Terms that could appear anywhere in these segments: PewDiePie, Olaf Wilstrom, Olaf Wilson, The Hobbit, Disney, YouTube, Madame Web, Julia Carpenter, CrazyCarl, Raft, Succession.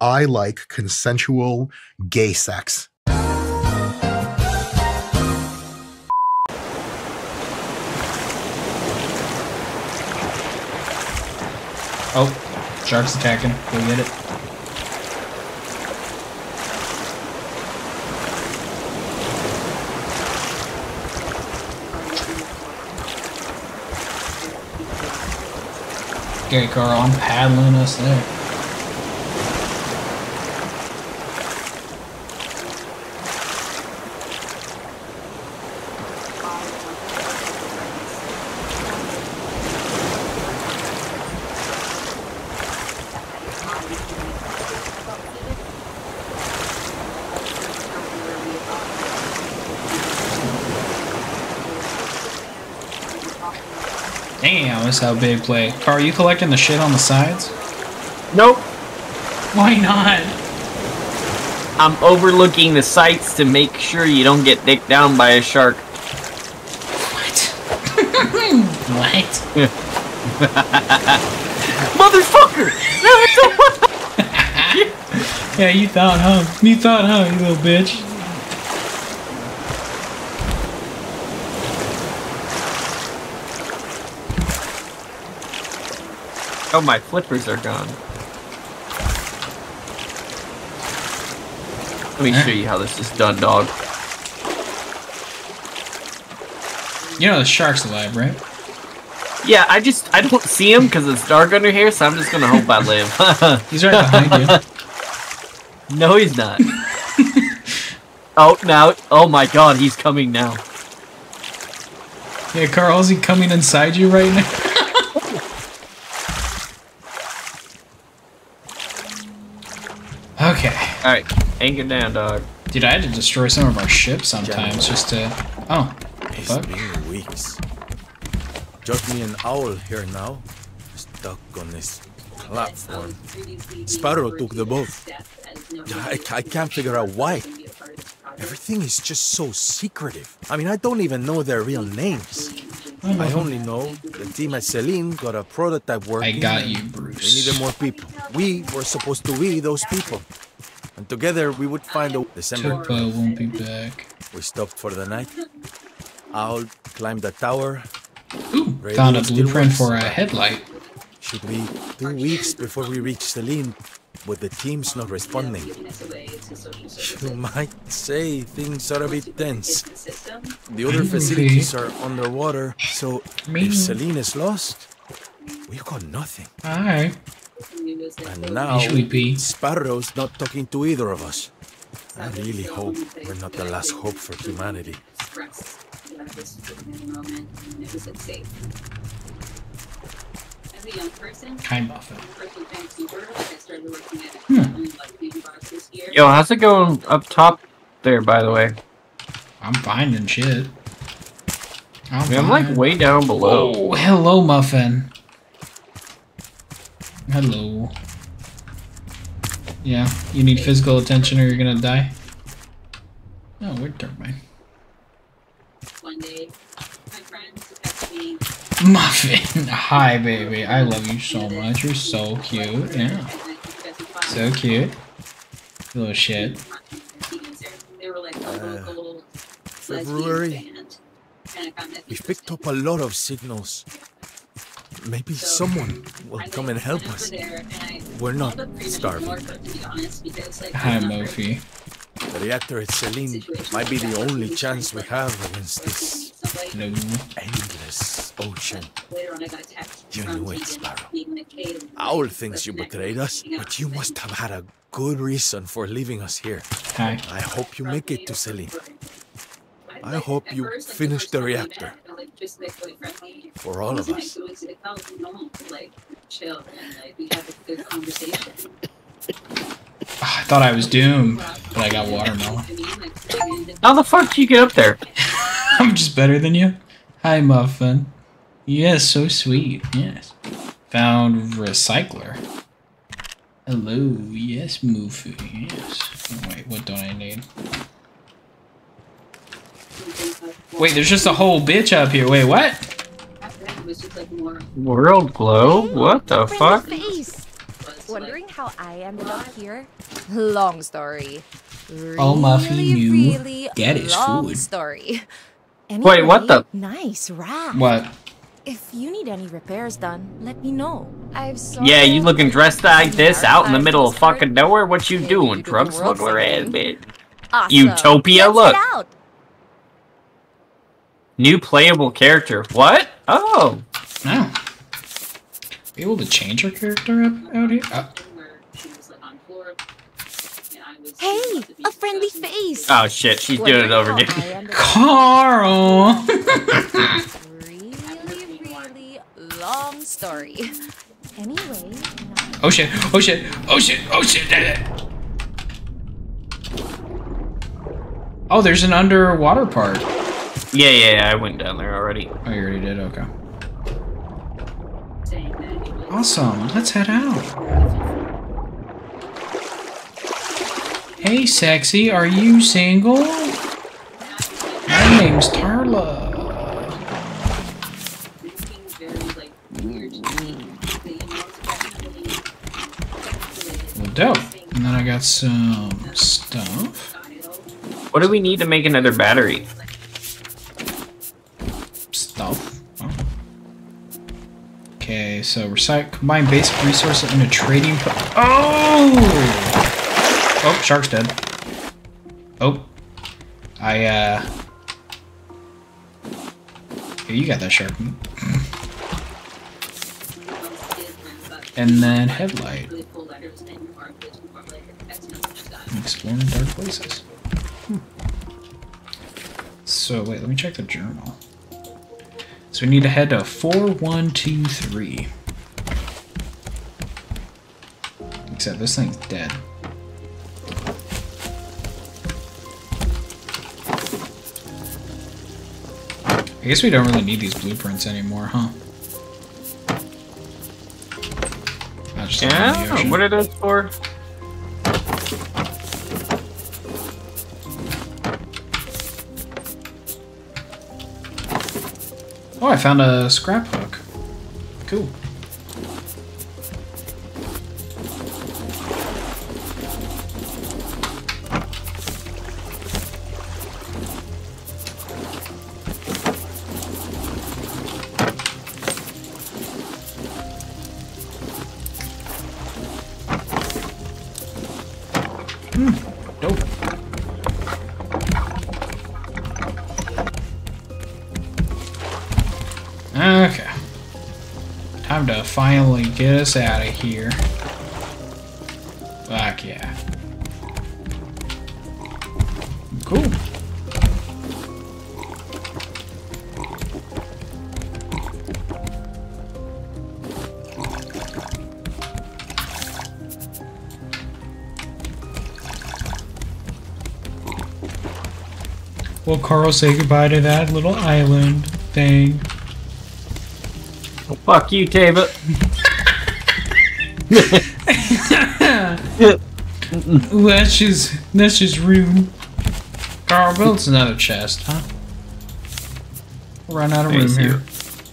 I like consensual gay sex. Oh, shark's attacking. Go get it. Okay, Carl, I'm paddling us there. Damn, that's how big play. Are you collecting the shit on the sides? Nope. Why not? I'm overlooking the sights to make sure you don't get dicked down by a shark. What? What? Motherfucker! No, it's a motherfucker! Yeah, you thought, huh? You thought, huh, you little bitch? Oh, my flippers are gone. Let me show you how this is done, dog. You know the shark's alive, right? Yeah, I don't see him because it's dark under here, so I'm just gonna hope I live. He's right behind you. No, he's not. Oh, now, oh my god, he's coming now. Yeah, Carl, is he coming inside you right now? Okay. Alright, anchor down, dog. Dude, I had to destroy some of our ships sometimes just to... Oh, fuck. Weeks. Just me and Owl here now. Stuck on this platform. Sparrow took the boat. I can't figure out why. Everything is just so secretive. I mean, I don't even know their real names. I only know the team at Celine got a prototype working. I got you, Bruce. We needed more people. We were supposed to be those people. And together we would find a... December. Turbo won't be back. We stopped for the night. Owl climbed the tower. Ooh, found a blueprint for a headlight. Should be 2 weeks before we reach Celine, but the team's not responding. You might say things are a bit tense. The other facilities are underwater, so if Celine is lost, we've got nothing. Alright. And now, Sparrow's not talking to either of us. I really hope we're not the last hope for humanity. Time buffer. Yo, how's it going up top there, by the way? I'm finding shit. I'm like way down below. Oh, hello, Muffin. Hello. Yeah, you need physical attention or you're gonna die? No, we're turbine. One day, my friends text me. Muffin! Hi, baby. I love you so much. You're so cute. Yeah. So cute. Little shit. February. We've picked up a lot of signals. Maybe someone will come and help us. We're not starving. Hi, Mophie. The reactor at Celine might be the only chance we have against this endless ocean. You knew it, Sparrow. Owl thinks you betrayed us, but you must have had a good reason for leaving us here. Hi. I hope you make it to Celine. I hope you finish the reactor. For all of us. I thought I was doomed, but I got watermelon. How the fuck do you get up there? I'm just better than you. Hi, Muffin. Yes, so sweet. Yes. Found recycler. Hello. Yes, Muffin. Yes. Oh, wait, what don't I need? Wait, there's just a whole bitch up here. Wait, what? World glow? What the fuck? Wondering how I ended up here? Long story. All Muffy knew that is food. Story. Anyway, wait, what the? Nice raft. What? If you need any repairs done, let me know. I've yeah, you looking dressed like this out in the middle of fucking nowhere? What you doing, drug smuggler ass bitch? Awesome. Utopia, look. New playable character. What? Oh. Wow. Be able to change her character up out here? Hey, a friendly face. Oh shit, she's doing it over again. Carl. really long story. Anyway. Oh shit! Oh shit! Oh shit! Oh shit! Oh, there's an underwater part. Yeah, yeah, yeah. I went down there already. Oh, you already did? Okay. Awesome, let's head out. Hey, sexy, are you single? My name's Tarla. Well, dope. And then I got some stuff. What do we need to make another battery? Stuff. Okay, so recycle, combine basic resources in a trading. Oh! Oh, shark's dead. Oh, Here, you got that shark. And then headlight. Exploring dark places. Hmm. So wait, let me check the journal. So we need to head to 4123. Except this thing's dead. I guess we don't really need these blueprints anymore, huh? Yeah, what are those for? Oh, I found a scrap hook. Cool. Finally get us out of here. Fuck yeah. Cool. Will Carl say goodbye to that little island thing? Fuck you, Tava. Ooh, that's just room. Carl builds another chest, huh? We'll run out of room here.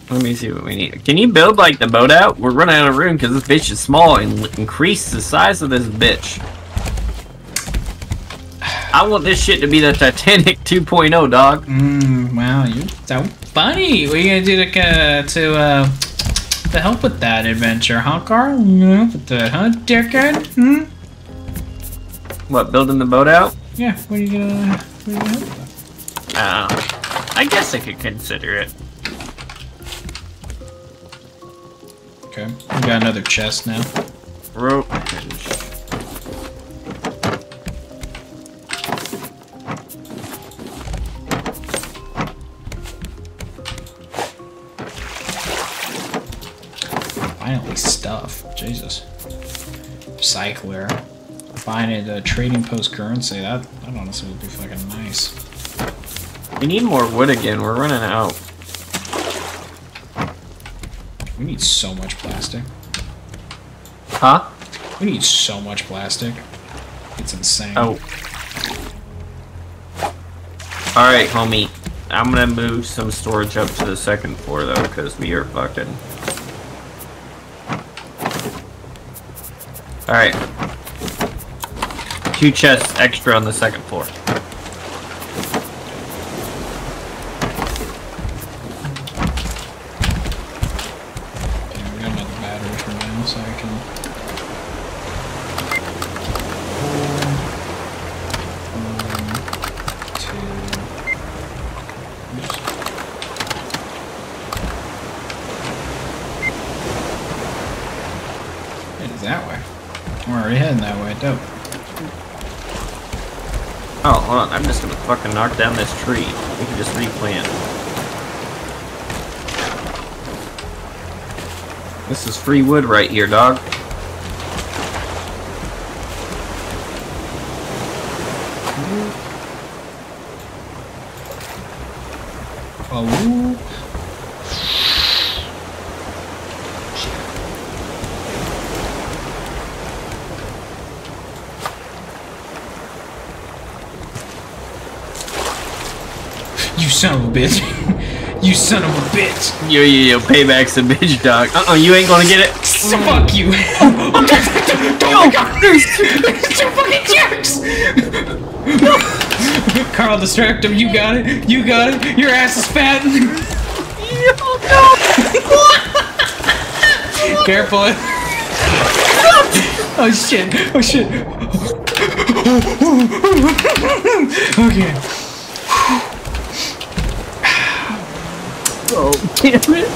Let me see what we need. Can you build like the boat out? We're running out of room because this bitch is small, and increase the size of this bitch. I want this shit to be the Titanic 2.0, dog. Wow, you're so funny. What are you gonna do to help with that adventure, huh, Carl? You gonna help with that, huh, dickhead? Hmm? What, building the boat out? Yeah, what are you gonna help with? I guess I could consider it. Okay, we got another chest now. Rope. Jesus. Cycler. Finding the trading post currency. That honestly would be fucking nice. We need more wood again. We're running out. We need so much plastic. Huh? We need so much plastic. It's insane. Oh. Alright, homie. I'm gonna move some storage up to the second floor, though, because we are fucking... Alright. 2 chests extra on the second floor. Yeah, we got another battery for now, so I can... Dope. Oh, hold on. I'm just gonna fucking knock down this tree. We can just replant. This is free wood right here, dog. Son of a bitch. You son of a bitch. Yo, payback's a bitch, dog. Uh-oh, you ain't gonna get it. Fuck you. Oh my God. There's two fucking jerks. Carl, distract him. You got it. You got it. Your ass is fat. Oh, no. Careful. Oh, shit. Oh, shit. Okay. Oh, damn it.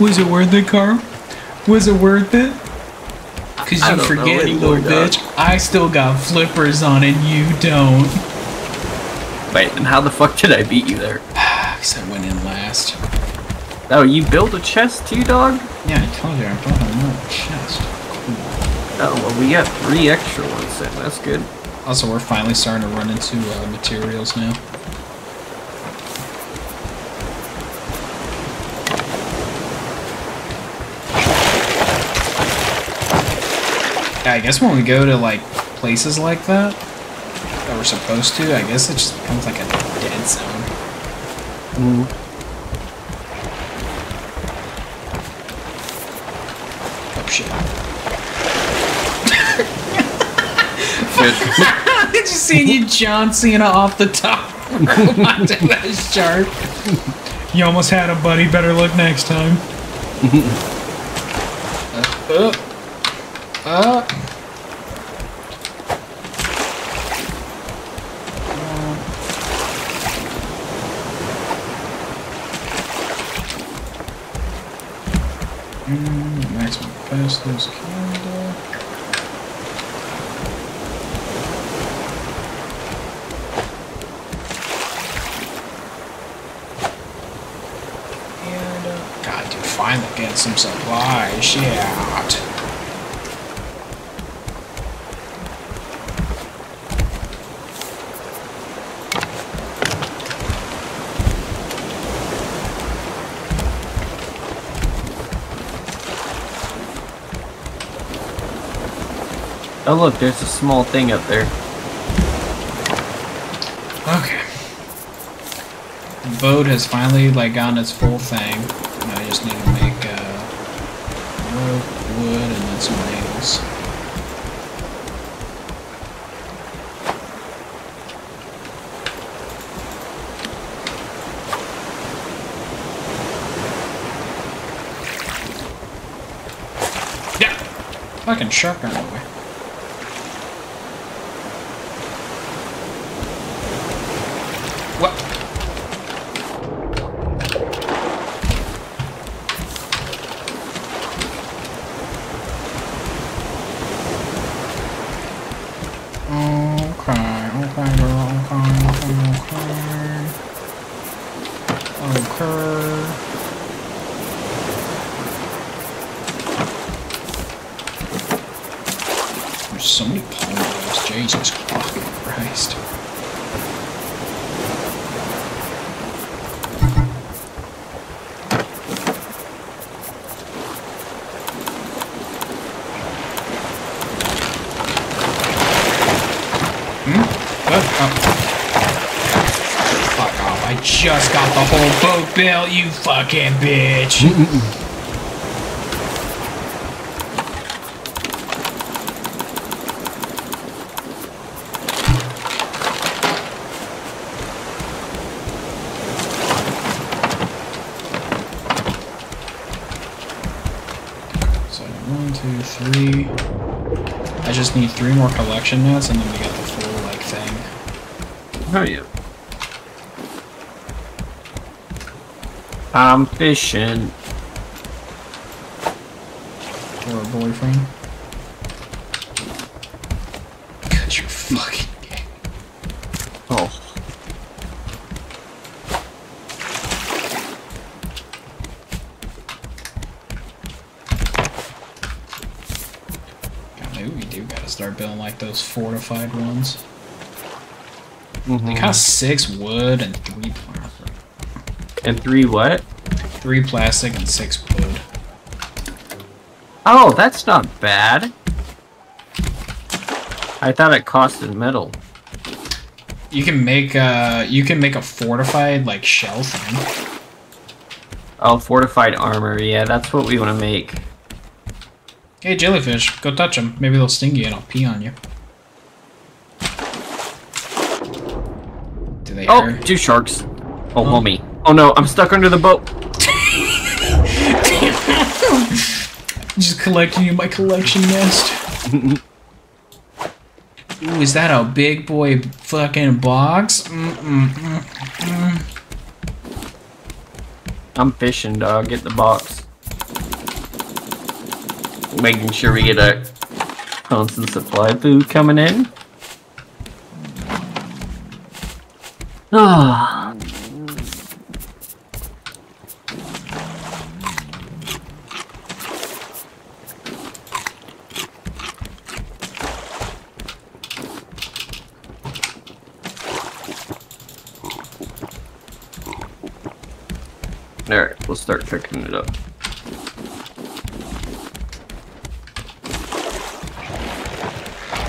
Was it worth it, Carl? Was it worth it? Because you forget, little bitch. I still got flippers on and you don't. Wait, then how the fuck did I beat you there? Because I went in last. Oh, you built a chest too, dog? Yeah, I told you I built another chest. Cool. Oh, well, we got 3 extra ones then. That's good. Also, we're finally starting to run into materials now. I guess when we go to, like, places like that we're supposed to, I guess it just becomes like a dead zone. Ooh. Oh, shit. Did you see you John Cena off the top? That was sharp. You almost had him, buddy. Better look next time. Maximum fastest candle. And God, dude, finally get some supplies. Yeah. Oh look, there's a small thing up there. Okay. The boat has finally like gotten its full thing. Now I just need to make rope, wood, and then some nails. Yeah! Fucking shark on the way. Just got the whole boat built, you fucking bitch. I just need 3 more collection nets, and then we get the full, like, thing. Oh, yeah. I'm fishing. Or a boyfriend. Cause you're fucking gay. Oh. God, maybe we do gotta start building like those fortified ones. Mm-hmm. They got 6 wood and 3 plastic. And 3 what? 3 plastic and 6 wood. Oh, that's not bad. I thought it costed metal. You can make a fortified like shell thing. Oh, fortified armor. Yeah, that's what we want to make. Hey, jellyfish, go touch them. Maybe they'll sting you and I'll pee on you. Do they? Oh, 2 sharks. Oh, homie. Oh no, I'm stuck under the boat. Just collecting in my collection nest. Ooh, is that a big boy fucking box? I'm fishing, dog. Get the box. Making sure we get a constant supply of food coming in. Ah. Alright, we'll start picking it up.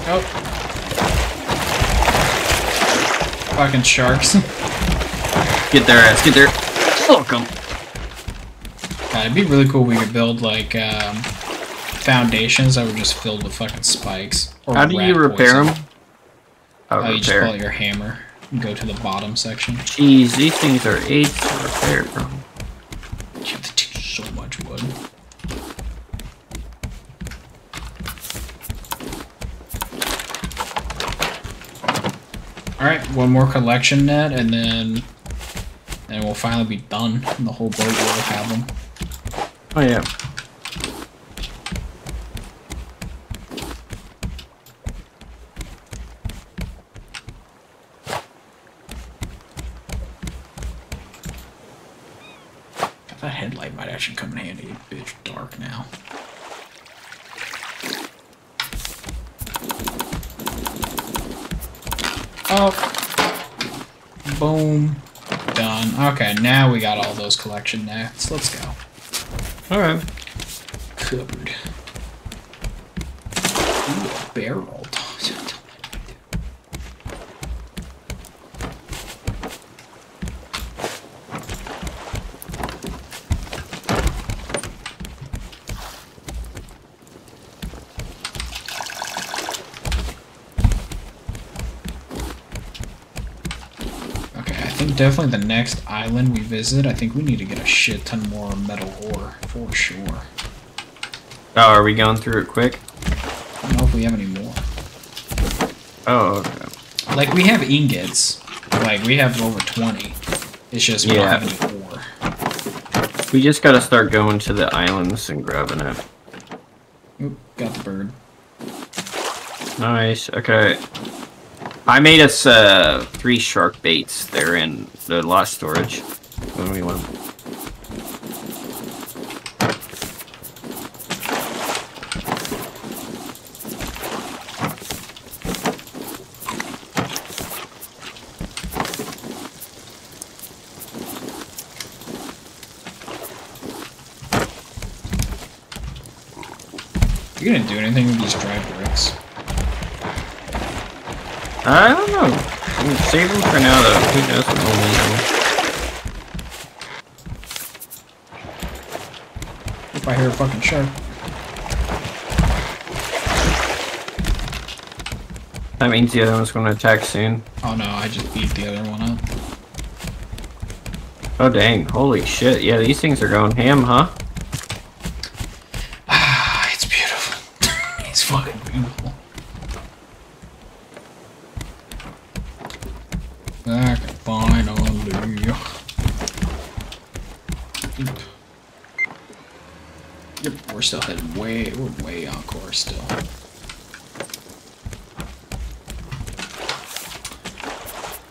Oh. Fucking sharks. Get their ass, get their... Fuck 'em. God, it'd be really cool if we could build, like, foundations that were just filled with fucking spikes. Or how do you repair them? Oh, you just pull out your hammer and go to the bottom section. Jeez, these things are 8 to repair from. You have to do so much wood. Alright, 1 more collection net, and then we'll finally be done, and the whole boat will have them. Oh yeah. That headlight might actually come in handy, bitch. Dark now. Oh. Boom. Done. Okay, now we got all those collection nets. Let's go. Alright. Covered. Ooh, a barrel. Definitely the next island we visit, I think we need to get a shit ton more metal ore, for sure. Oh, are we going through it quick? I don't know if we have any more. Oh, okay. Like, we have ingots. Like, we have over 20. It's just we don't have any ore. We just gotta start going to the islands and grabbing it. Oop, got the bird. Nice, okay. I made us 3 shark baits. They're in the lost storage. When we want them. You gonna do anything with these dry bricks? I don't know. I'm saving for now though. Who knows what we'll need. If I hear a fucking shark. That means the other one's gonna attack soon. Oh no, I just beat the other one up. Oh dang, holy shit. Yeah, these things are going ham, huh? Ah, it's beautiful. It's fucking beautiful. Back finally. Yep, we're still headed we're way on course still.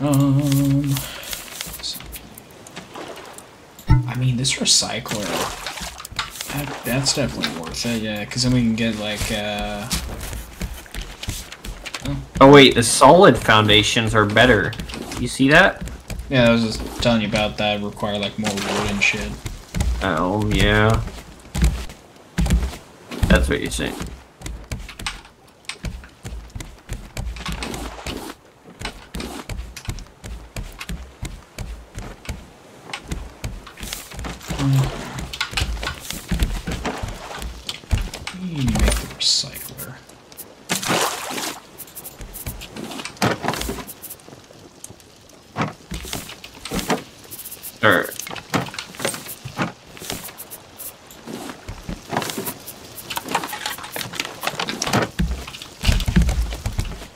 I mean, this recycler, that's definitely worth it, yeah, because then we can get, like, Oh wait, the solid foundations are better. You see that? Yeah, I was just telling you about that, require, like, more wood and shit. Oh, yeah. That's what you're saying.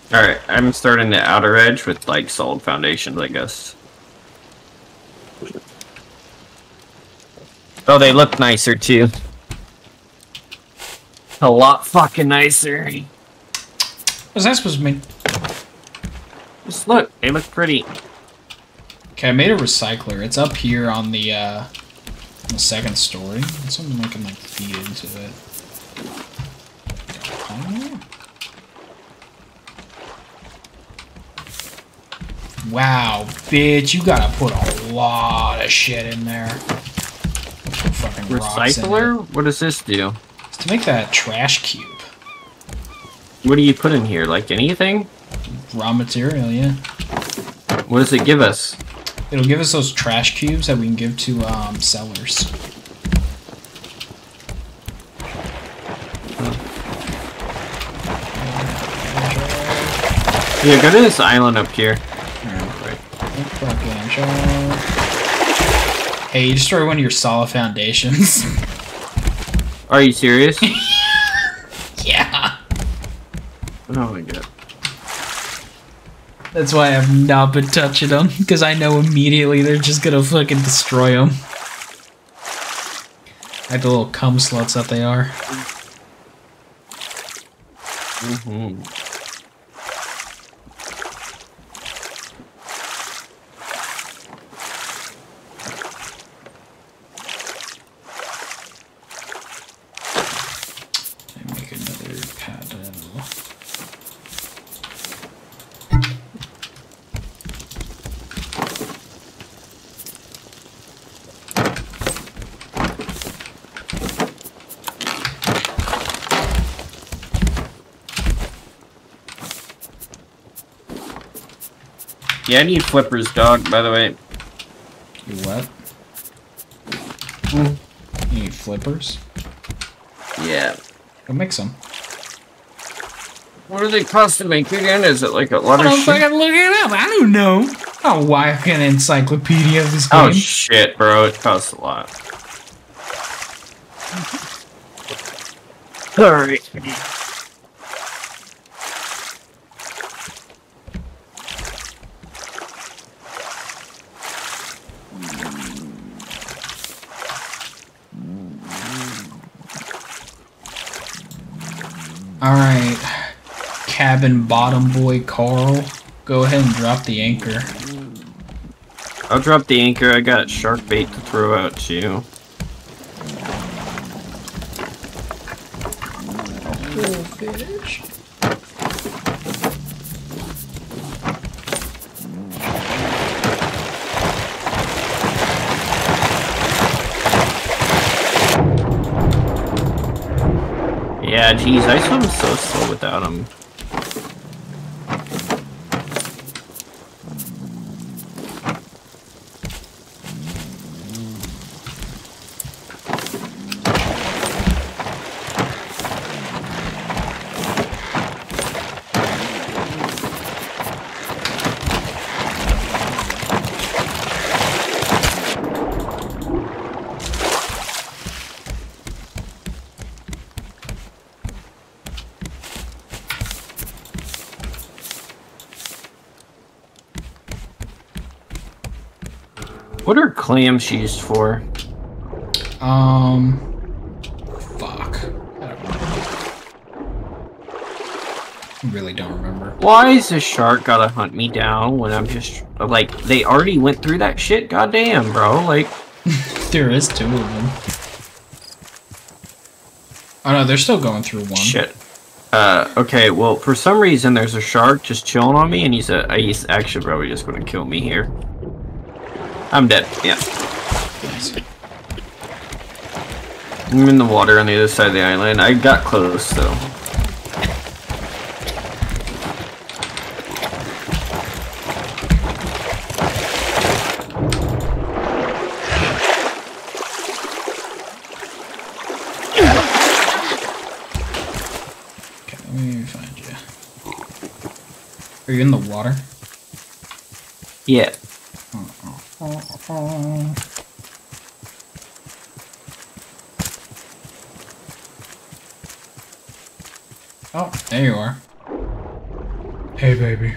Alright, I'm starting the outer edge with, like, solid foundations, I guess. Oh, they look nicer, too. A lot fucking nicer. What's that supposed to mean? Just look, they look pretty. Okay, I made a recycler. It's up here on the second story. That's something I can, like, feed into it. Wow, bitch, you gotta put a lot of shit in there. Fucking recycler? What does this do? It's to make that trash cube. What do you put in here? Like anything? Raw material, yeah. What does it give us? It'll give us those trash cubes that we can give to sellers. Huh. Yeah, go to this island up here. Hey, you destroyed one of your solid foundations. Are you serious? Yeah. Oh my god. That's why I've not been touching them, because I know immediately they're just gonna fucking destroy them. Like the little cum sluts that they are. Mm-hmm. Yeah, I need flippers, dog, by the way. You what? Mm. You need flippers? Yeah. Go make some. What do they cost to make again? Is it like a lot of shit? I don't fucking look it up. I don't know. Oh, why an encyclopedia of this game? Oh, shit, bro. It costs a lot. Alright. Alright, cabin bottom boy Carl, go ahead and drop the anchor. I'll drop the anchor, I got shark bait to throw out to you. Cool fish. Yeah, geez, I swim so slow without him. What are clams used for? Fuck. I don't remember. I really don't remember. Why is a shark gotta hunt me down when I'm just like they already went through that shit? Goddamn, bro! Like there is two of them. Oh no, they're still going through one. Shit. Okay, well, for some reason there's a shark just chilling on me, and he's actually probably just gonna kill me here. I'm dead, yeah. Nice. I'm in the water on the other side of the island. I got close, though. Are you in the water? Yeah. Oh, there you are. Hey, baby.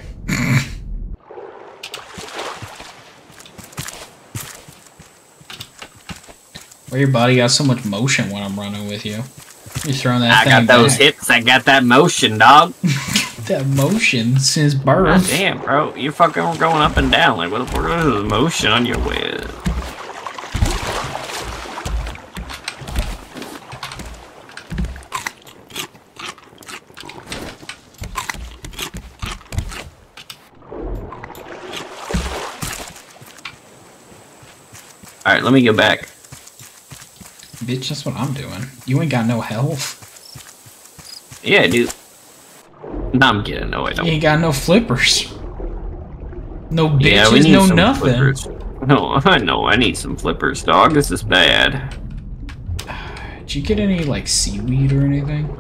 Why your body got so much motion when I'm running with you? You're throwing that thing back. I got those hips. I got that motion, dog. That motion since birth. God damn, bro. You're fucking going up and down. Like, what the fuck is the motion on your way? Alright, let me go back. Bitch, that's what I'm doing. You ain't got no health. Yeah, dude. No, I'm kidding. No, I don't. You ain't got no flippers. No bitches, yeah, we need no nothing. Flippers. No, I know. I need some flippers, dog. This is bad. Did you get any, like, seaweed or anything?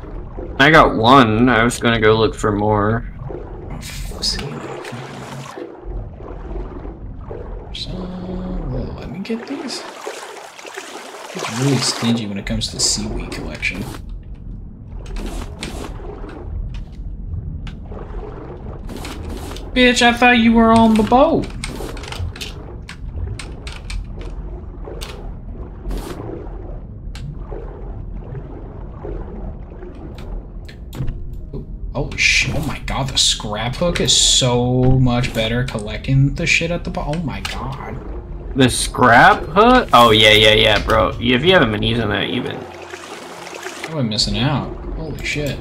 I got one. I was gonna go look for more. So, well, let me get these. It's really stingy when it comes to seaweed collection. Bitch, I thought you were on the boat. Oh, shit. Oh my god, the scrap hook is so much better collecting the shit at the boat. Oh my god. The scrap hook? Oh, yeah, bro. If you haven't been using that, you've been... I've been missing out. Holy shit.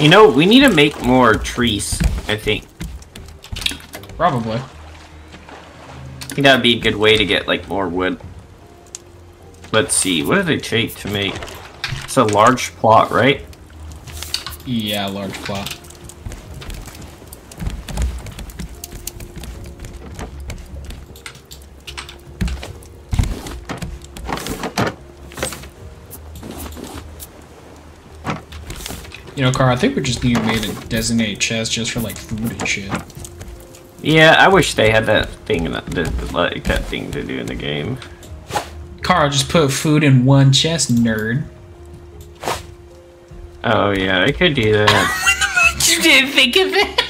You know, we need to make more trees, I think. Probably. I think that would be a good way to get, like, more wood. Let's see, what do they take to make? It's a large plot, right? Yeah, large plot. You know, Carl, I think we just need to make a designated chest just for, like, food and shit. Yeah, I wish they had that thing, like, that thing to do in the game. Carl, just put food in one chest, nerd. Oh yeah, I could do that. What the fuck? You didn't think of it?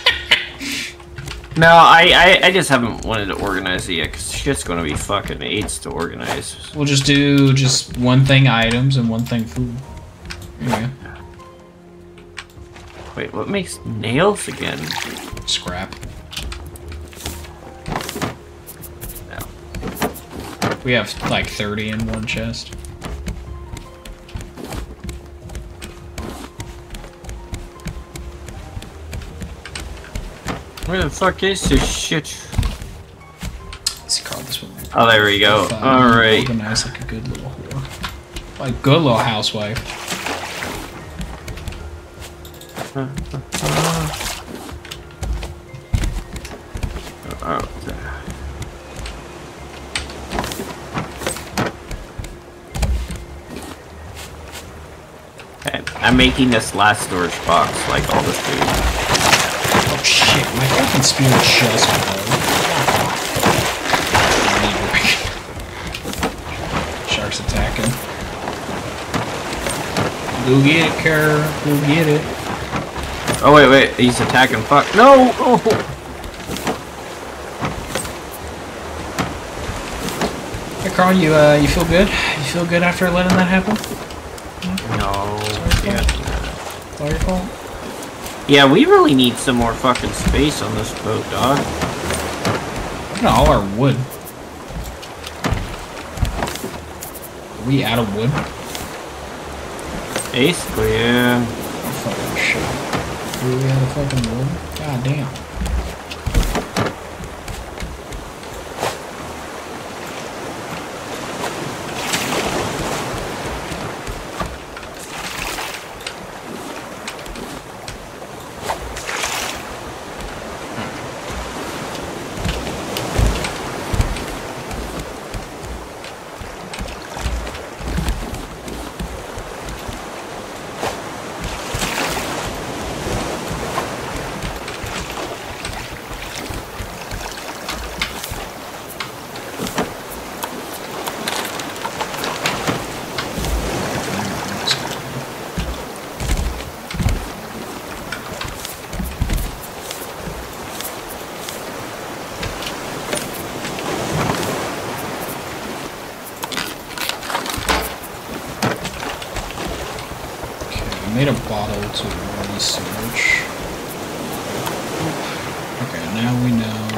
No, I just haven't wanted to organize it yet, because shit's gonna be fucking AIDS to organize. We'll just do just one thing items and one thing food. There we go. Wait, what makes nails again? Scrap. No. We have like 30 in one chest. Where the fuck is this shit? Let's call this one. Oh, there we go. Alright. Organized like a good little whore. Like, good little housewife. Okay, I'm making this last storage box like all the food. Oh shit, my fucking spear just broke. Shark's attacking. Go get it, Kerr. Go get it. Oh, wait, wait. He's attacking. Fuck. No! Oh. Hey, Carl, you feel good? You feel good after letting that happen? No. Sorry, yeah. It's all your fault. Yeah, we really need some more fucking space on this boat, dog. Look at all our wood. Are we out of wood? Basically, yeah. Oh, fucking shit. Are we out of fucking wood? God damn. I made a bottle to research. Okay, now we know.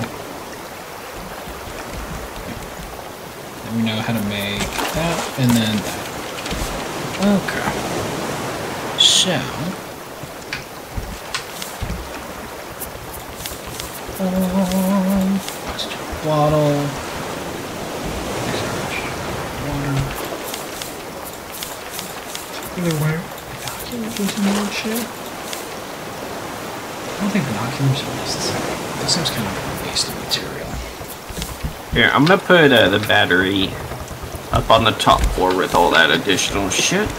Now we know how to make that and then that. Okay. So. Bottle. Research. Water. Either way. I don't think binoculars are necessary. That seems kind of a waste of material. Here, I'm gonna put the battery up on the top floor with all that additional shit.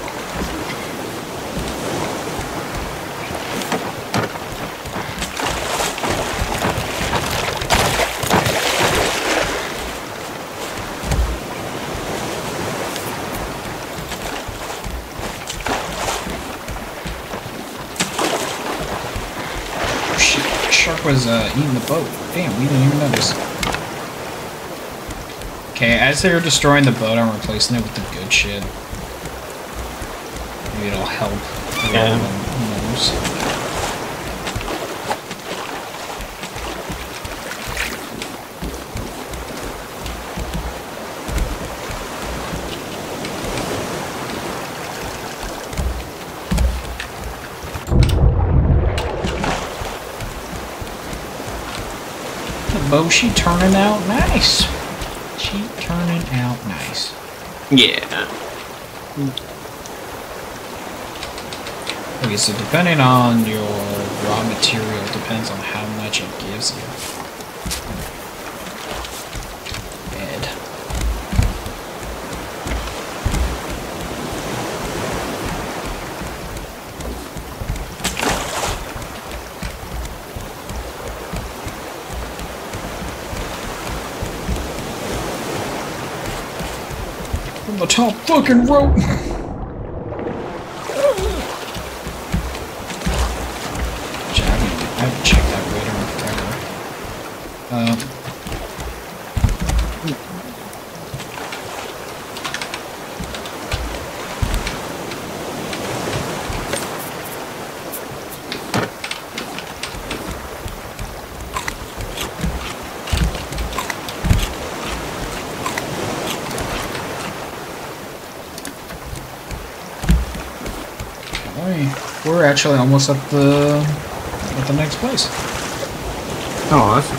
Was eating the boat. Damn, we didn't even notice. Okay, as they were destroying the boat, I'm replacing it with the good shit. Maybe it'll help. Yeah. Who knows? Oh, she turning out nice. She turning out nice. Yeah. Okay, so depending on your raw material, depends on how much it gives you. Bed. The top fucking rope. Okay, we're actually almost at the next place. Oh, awesome.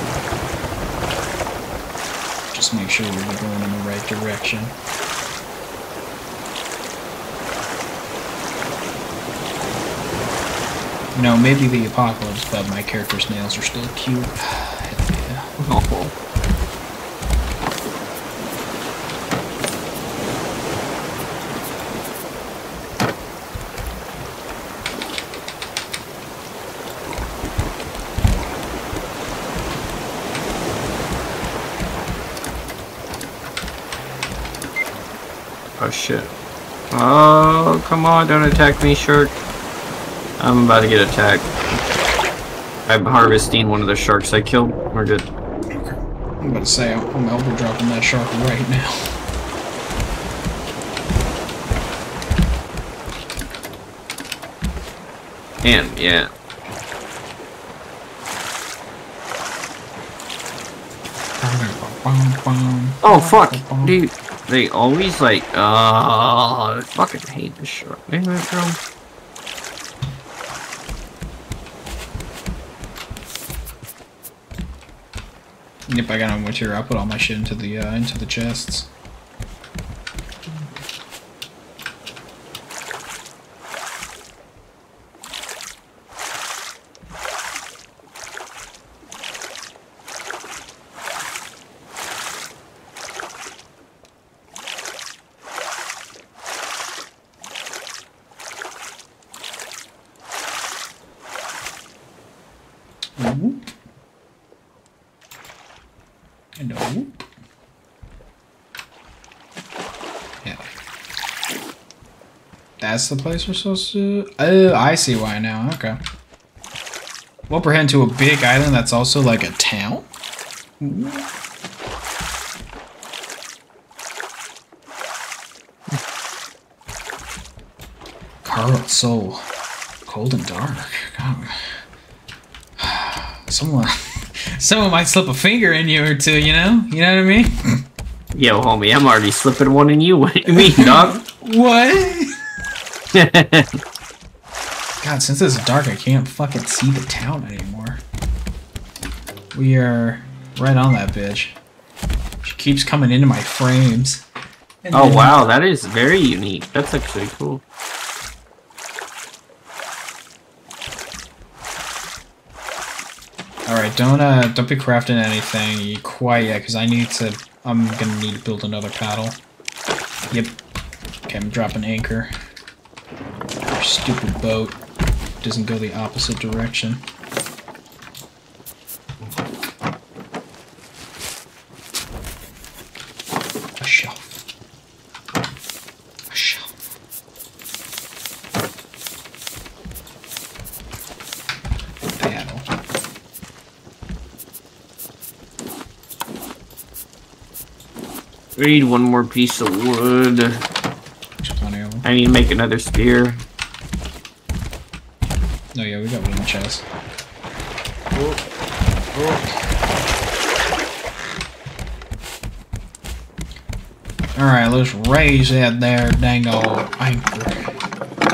Just make sure we're going in the right direction. You know, maybe the apocalypse, but my character's nails are still cute. Yeah. Oh. Oh shit. Oh, come on, don't attack me, shark. I'm about to get attacked. I'm harvesting one of the sharks I killed. We're good. Okay. I'm about to say, I'm elbow dropping that shark right now. Damn, yeah. Oh, fuck, dude. They always like, I fucking hate this shark. Isn't that true? Yep, I got on with here. I put all my shit into the chests. That's the place we're supposed to... Oh, I see why now. Okay. Well, we're heading to a big island that's also like a town. Ooh. Carl, it's so cold and dark. God. Someone might slip a finger in you or two, you know? You know what I mean? Yo, homie, I'm already slipping one in you. What do you mean, dog? What? God, since it's dark, I can't fucking see the town anymore. We are right on that bitch. She keeps coming into my frames. And oh, wow, that is very unique. That's actually cool. Alright, don't be crafting anything quite yet, because I'm gonna need to build another paddle. Yep. Okay, I'm dropping anchor. Stupid boat doesn't go the opposite direction. A shelf. A shelf. Paddle. We need one more piece of wood. I need to make another spear. Oh yeah, we got one in the chest. Whoa. Whoa. Alright, let's raise that there dang old anchor.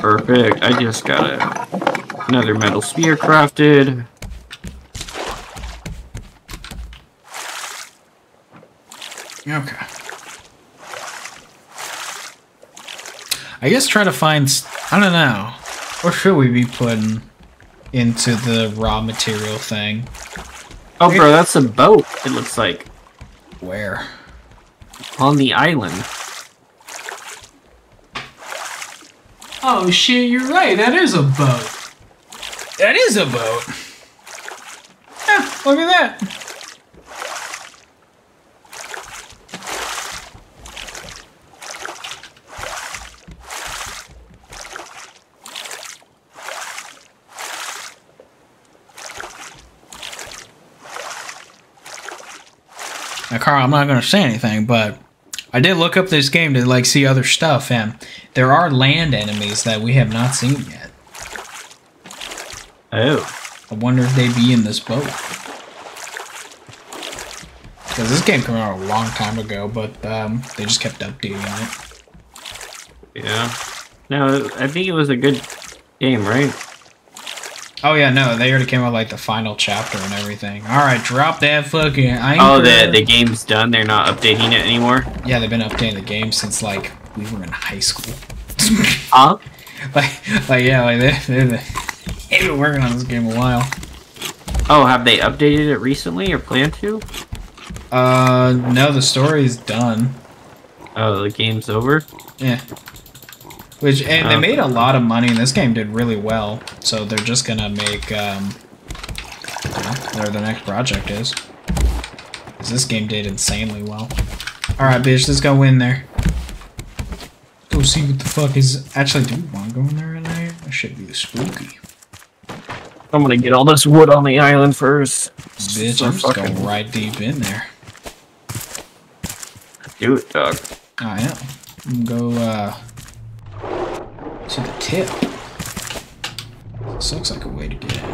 Perfect. I just got another metal spear crafted. Okay. I guess try to find... I don't know. What should we be putting into the raw material thing? Oh, bro, that's a boat, it looks like. Where? On the island. Oh, shit, you're right. That is a boat. That is a boat. Yeah, look at that. Now, Carl, I'm not going to say anything, but I did look up this game to, like, see other stuff, and there are land enemies that we have not seen yet. Oh. I wonder if they'd be in this boat. Because this game came out a long time ago, but they just kept updating it. Yeah. No, I think it was a good game, right? Oh yeah, no, they already came out like the final chapter and everything. All right, drop that fucking anchor. Oh, the game's done. They're not updating it anymore. Yeah, they've been updating the game since like we were in high school. Huh? Like yeah, like they've been working on this game a while. Oh, have they updated it recently or plan to? No, the story's done. Oh, the game's over? Yeah. Which, and they made a lot of money, and this game did really well, so they're just gonna make, whatever the next project is. Because this game did insanely well. Alright, bitch, let's go in there. Go see what the fuck is... Actually, do we want to go in there right now? That should be spooky. I'm gonna get all this wood on the island first. Bitch, I'm just going right deep in there. Do it, dog. Oh, yeah. I'm gonna go, to the tip. This looks like a way to get in.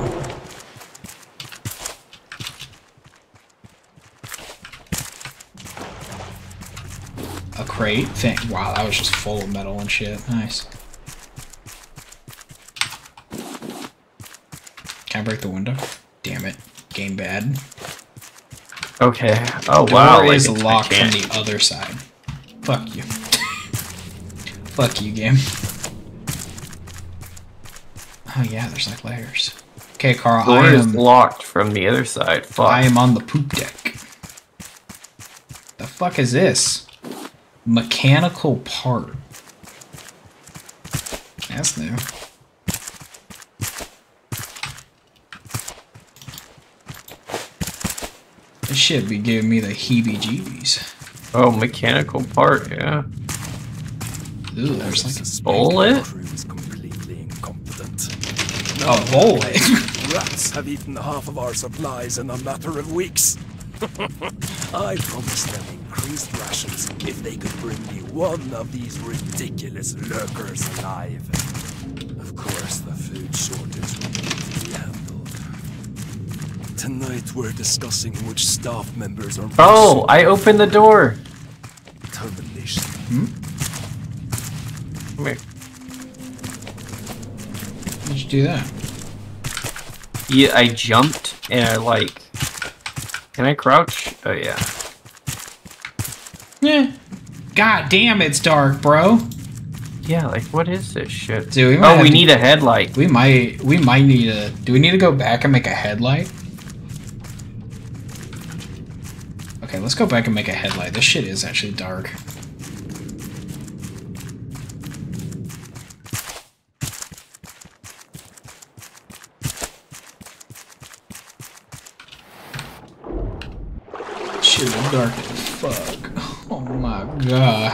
A crate thing. Wow, that was just full of metal and shit. Nice. Can I break the window? Damn it. Game bad. Okay. Oh, wow. The door is locked from the other side. Fuck you. Fuck you, game. Oh, yeah, there's like layers. Okay, Carl, I am... The door is locked from the other side. Fuck. I am on the poop deck. The fuck is this? Mechanical part. That's new. This shit be giving me the heebie-jeebies. Oh, mechanical part, yeah. Ooh, there's like a bullet? A bullet? Rats have eaten half of our supplies in a matter of weeks. I promised them increased rations if they could bring me one of these ridiculous lurkers alive. Of course, the food shortage will be handled. Tonight we're discussing which staff members are... Oh, I opened the door! Termination. Hmm? Come here. How did you do that? Yeah, I jumped and I like... Can I crouch? Oh yeah. Yeah. God damn, it's dark, bro. Yeah, like what is this shit? Dude, we need a headlight. We might need a... Do we need to go back and make a headlight? Okay, let's go back and make a headlight. This shit is actually dark. Shit is dark as fuck. Oh my god.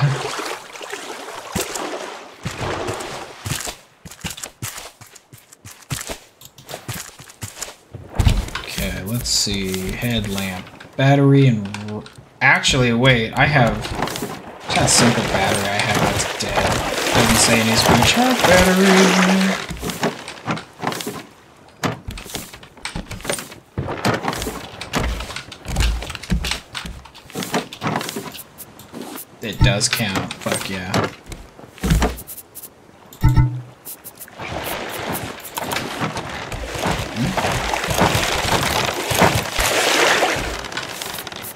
Okay, let's see. Headlamp. Battery and... Actually, wait, I have that simple battery I have that's dead. Doesn't say it needs to be charged battery. It does count, fuck yeah.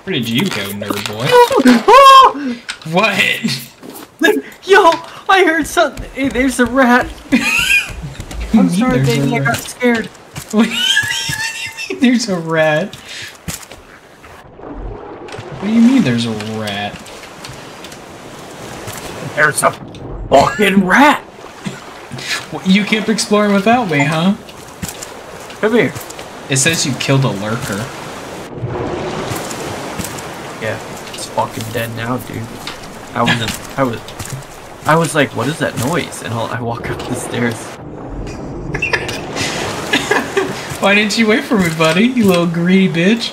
Where did you go, nerd boy? Oh, oh! What? Yo, I heard something. Hey, there's a rat. I'm sorry, baby. I got scared. What do you mean there's a rat? What do you mean there's a rat? There's a fucking rat. You kept exploring without me, huh? Come here. It says you killed a lurker. Yeah, it's fucking dead now, dude. I was like, what is that noise? And I walk up the stairs. Why didn't you wait for me, buddy? You little greedy bitch.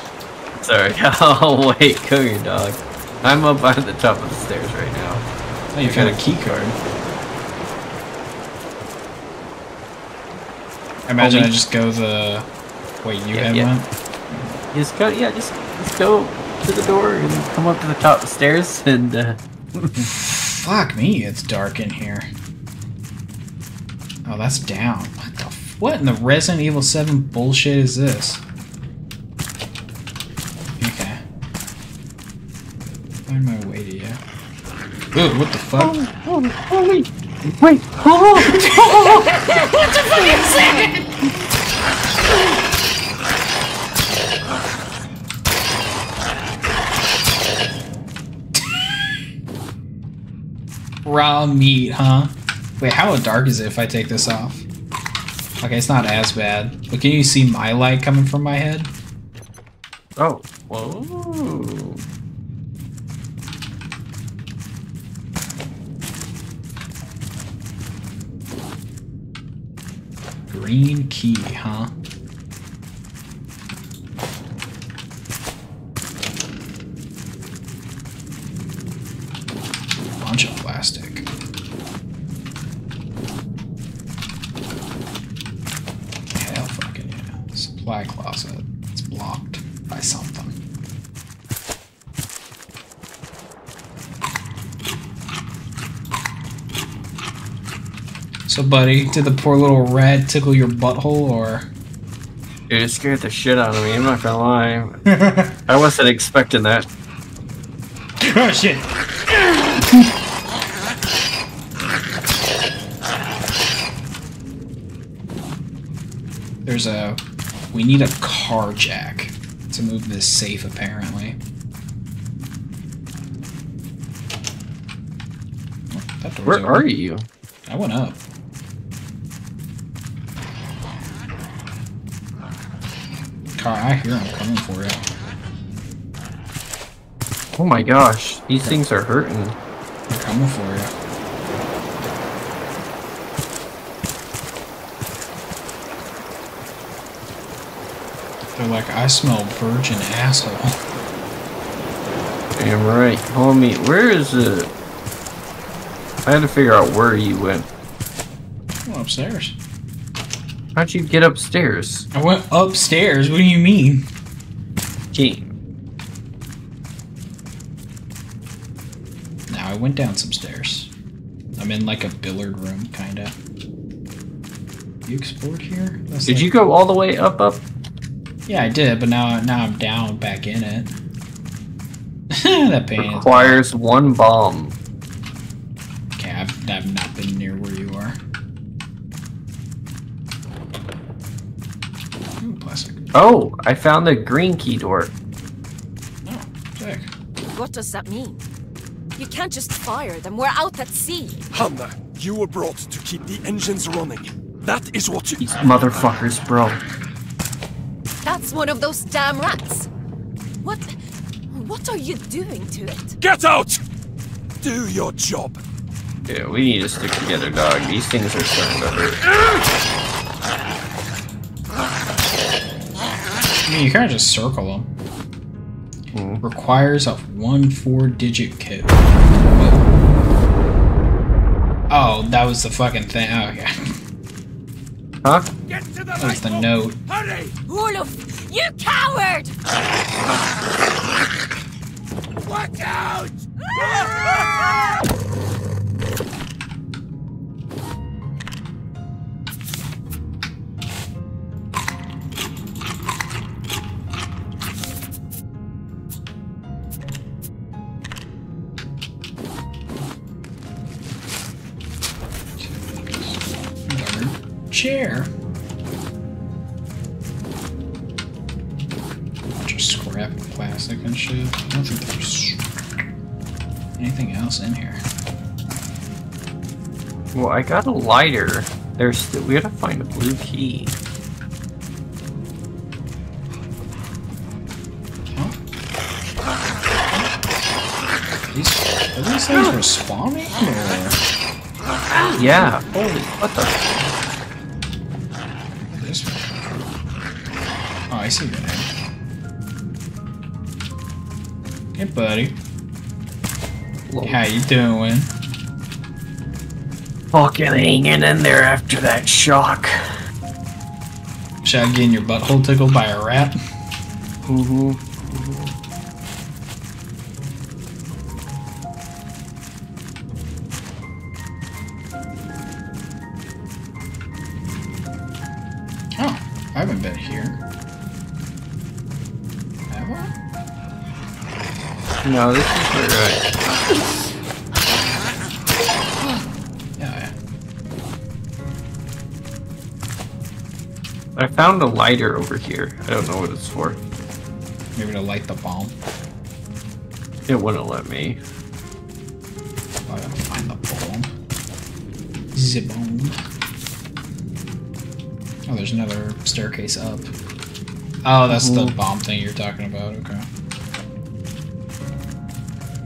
Sorry. Oh wait, come here, dog. I'm up on the top of the stairs right now. Oh, you got a key card. I imagine I just go the... Wait, you have one? Just go. Yeah, just go to the door and come up to the top of the stairs and Fuck me, it's dark in here. Oh, that's down. What the f— what in the Resident Evil 7 bullshit is this? Okay. Find my way to you. Ooh, what the fuck? Oh, wait. Wait. Oh. What the fuck is that? Raw meat, huh? Wait, how dark is it if I take this off? Okay, it's not as bad. But can you see my light coming from my head? Oh. Whoa. Green key, huh? Bunch of plastic. Hell fucking yeah. Supply closet. It's blocked by something. So buddy, did the poor little rat tickle your butthole or? Dude, it scared the shit out of me, I'm not gonna lie. I wasn't expecting that. Oh shit! There's a... we need a car jack to move this safe, apparently. Oh, that door's open. Where are you? I went up. Car, I hear him coming for you. Oh my gosh, these things are hurting. They're coming for you. They're like, I smell virgin asshole. Damn right, homie. Where is it? I had to figure out where you went. I went upstairs. How'd you get upstairs? I went upstairs? What do you mean? Gee. Now I went down some stairs. I'm in like a billiard room, kinda. You explored here? That's Did like... you go all the way up, up? Yeah, I did, but now I'm down back in it. That pain requires one bomb. Okay, I've not been near where you are. Ooh, plastic. Oh, I found the green key door. Oh, sick. What does that mean? You can't just fire them. We're out at sea. Hanna, you were brought to keep the engines running. That is what you— these motherfuckers, bro. That's one of those damn rats! What are you doing to it? Get out! Do your job! Yeah, we need to stick together, dog. These things are starting to hurt. I mean, you kinda just circle them. Mm. Requires a 14-digit code. Oh, that was the fucking thing. Oh, okay. Huh? Get to the that was the rifle. Note. Hurry! Olaf, you coward! Watch out! Chair. Bunch of scrap and plastic and shit. I don't think there's anything else in here. Well, I got a lighter. We gotta find a blue key. Huh? Are these things respawning? Or... yeah. Holy, what the? Oh, I see your name. Hey, buddy. Hello. How you doing? Fucking hanging in there after that shock. Should I get in your butthole tickled by a rat? Mm-hmm. Mm-hmm. haven't been here. Have I? No, this is where yeah. I found a lighter over here. I don't know what it's for. Maybe to light the bomb? It wouldn't let me. I gotta find the bomb. Zibone. Oh, there's another staircase up. Oh, that's the bomb thing you're talking about. Okay.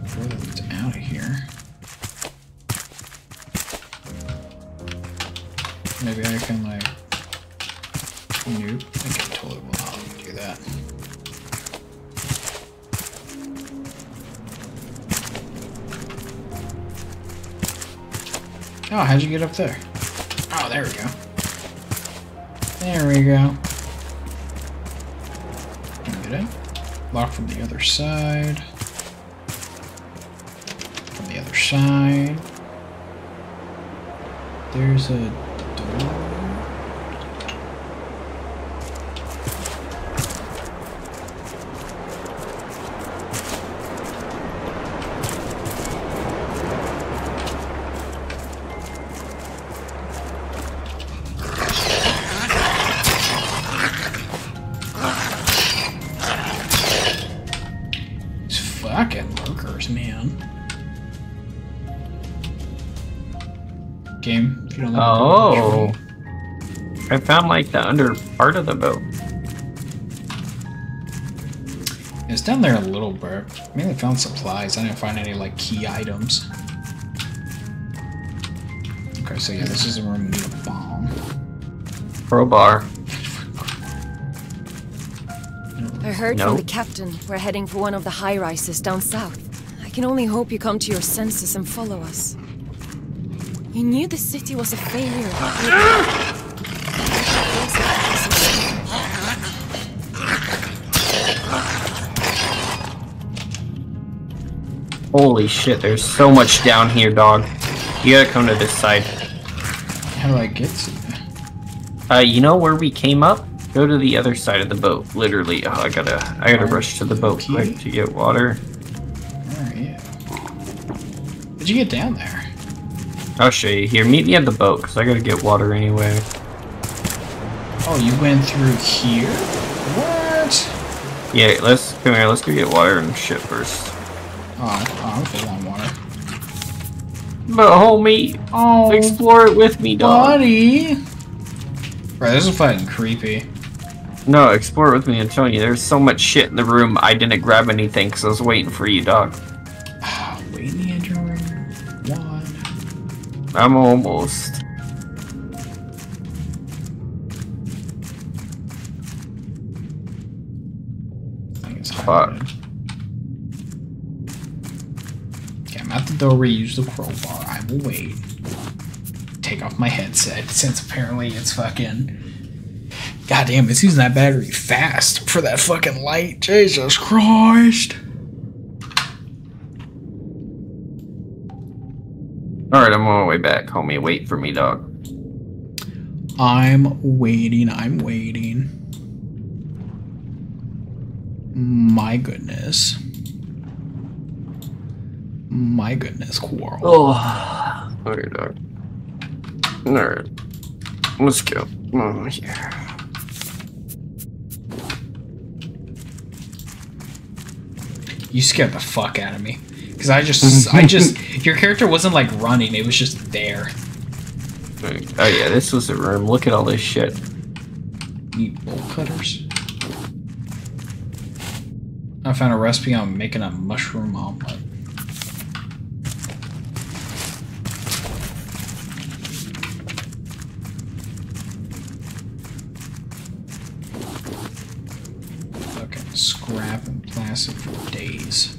Before they get out of here, maybe I can like. Nope. I can totally will not do that. Oh, how'd you get up there? Oh, there we go. There we go. Can we get in? Lock from the other side. From the other side. There's a door. Oh, I found like the under part of the boat. It's down there a little bit. I mainly found supplies. I didn't find any like key items. Okay, so yeah, this is where we need a bomb. Crowbar. I heard from the captain. We're heading for one of the high rises down south. I can only hope you come to your senses and follow us. You knew the city was a failure. Holy shit, there's so much down here, dog. You gotta come to this side. How do I get to that? You know where we came up? Go to the other side of the boat. Literally, oh, I gotta rush to the boat quick to get water. Oh, yeah. How'd you get down there? I'll show you. Here, meet me at the boat, because I gotta get water anyway. Oh, you went through here? What? Yeah, let's... Come here, let's go get water and shit first. Oh, I'm full on water. But, homie, explore it with me, dog. Buddy! Bro, this is fucking creepy. No, explore it with me, I'm telling you. There's so much shit in the room, I didn't grab anything, because I was waiting for you, dog. I'm almost. I think it's hard. Okay, I'm at the door where you use the crowbar. I will wait. Take off my headset since apparently it's fucking. Goddamn, it's using that battery fast for that fucking light. Jesus Christ. Alright, I'm on my way back, homie. Wait for me, dog. I'm waiting. My goodness. My goodness, Quarrel. Oh. Okay, dog. Alright. Let's go. Oh, yeah. You scared the fuck out of me. Because I just, your character wasn't like running, it was just there. Oh yeah, this was a room. Look at all this shit. Need bowl cutters. I found a recipe on making a mushroom omelet. Okay, scrap and plastic for days.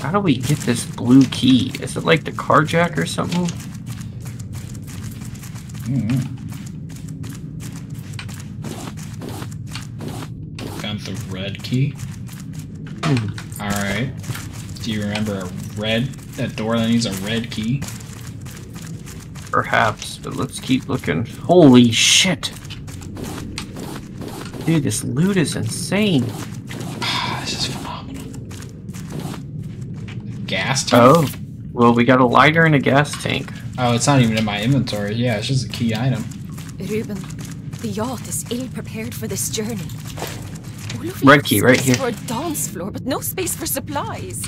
How do we get this blue key? Is it like the car jack or something? Found the red key. Alright. Do you remember that door that needs a red key? Perhaps, but let's keep looking. Holy shit! Dude, this loot is insane. This is phenomenal. Gas tank? Oh, well, we got a lighter and a gas tank. Oh, it's not even in my inventory. Yeah, it's just a key item. Ruben, the yacht is ill-prepared for this journey. Red key, right here. For a dance floor, but no space for supplies.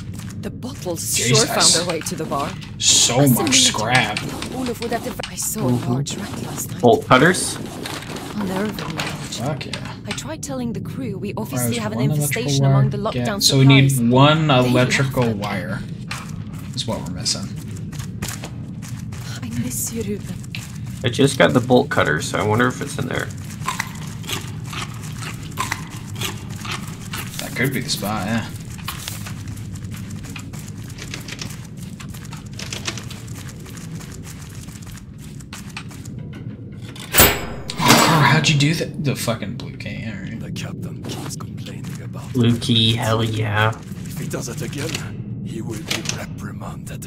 The bottles sure found their way to the bar. So much scrap. Olaf would have to. I saw a large wreck last night. Bolt cutters. Fuck yeah. I tried telling the crew we obviously have an infestation among the lockdown supplies. So we need one electrical wire. That's what we're missing. I miss you, Ruben. I just got the bolt cutter, so I wonder if it's in there. That could be the spot, yeah. How'd you do that? The fucking blue key, alright. The captain keeps complaining about blue key, hell yeah. If he does it again, he will be reprimanded.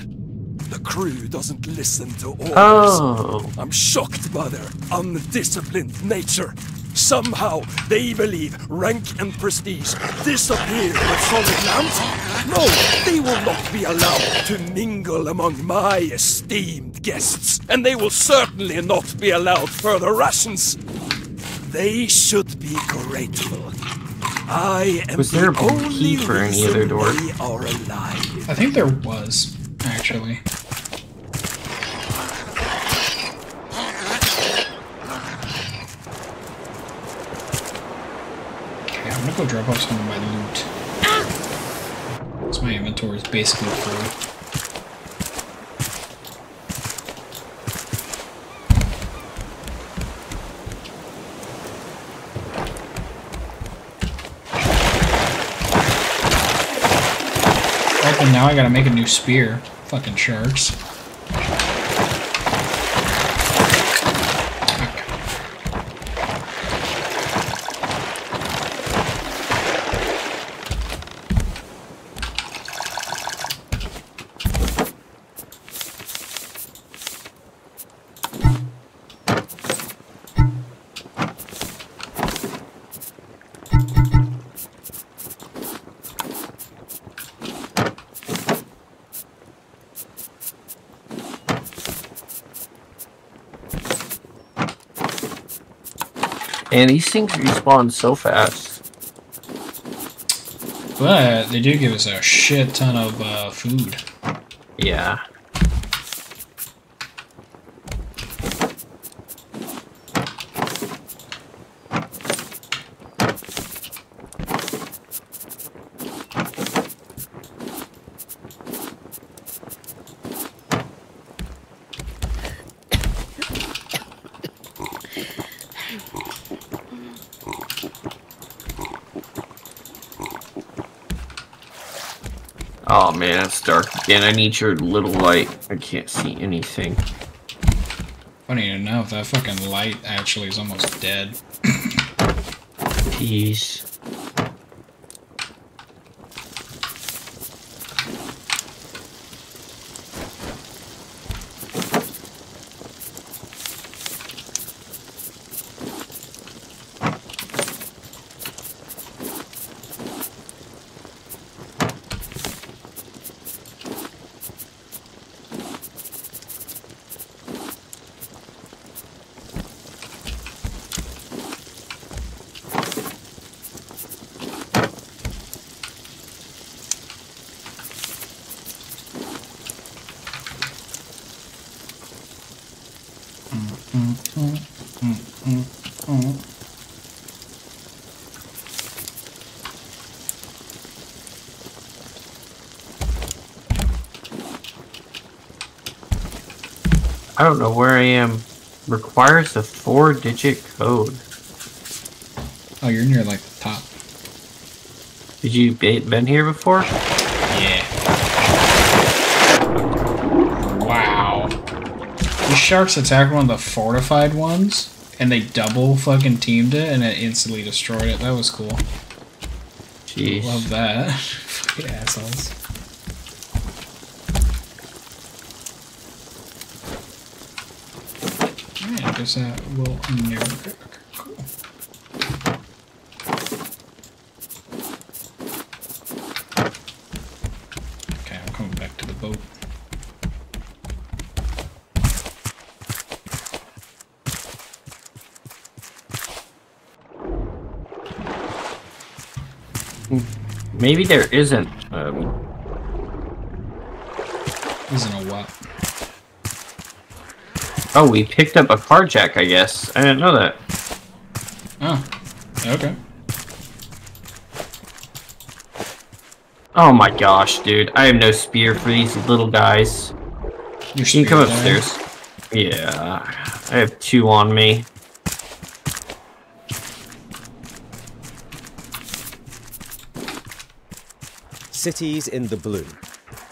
The crew doesn't listen to orders. Oh. I'm shocked by their undisciplined nature. Somehow, they believe rank and prestige disappear with solid lands. No, they will not be allowed to mingle among my esteemed guests. And they will certainly not be allowed further rations. They should be grateful. I am the only reason they are alive. I think there was, actually. I'm gonna go drop off some of my loot. So my inventory is basically full. Okay, now I gotta make a new spear. Fucking sharks. And these things respawn so fast. But they do give us a shit ton of food. Yeah. Oh man, it's dark. And I need your little light. I can't see anything. I don't even know if that fucking light actually is almost dead. Jeez. I don't know where I am. Requires a 4-digit code. Oh, you're near like the top. Did you been here before? Yeah. Wow. These sharks attacked one of the fortified ones, and they double fucking teamed it, and it instantly destroyed it. That was cool. Jeez. Love that. Fucking assholes. Yeah, because that will never okay, cool. Okay, I'm coming back to the boat. Maybe there isn't. Isn't a what? Oh, we picked up a car jack, I guess. I didn't know that. Oh, okay. Oh my gosh, dude. I have no spear for these little guys. You can come upstairs. Yeah, I have 2 on me. Cities in the blue.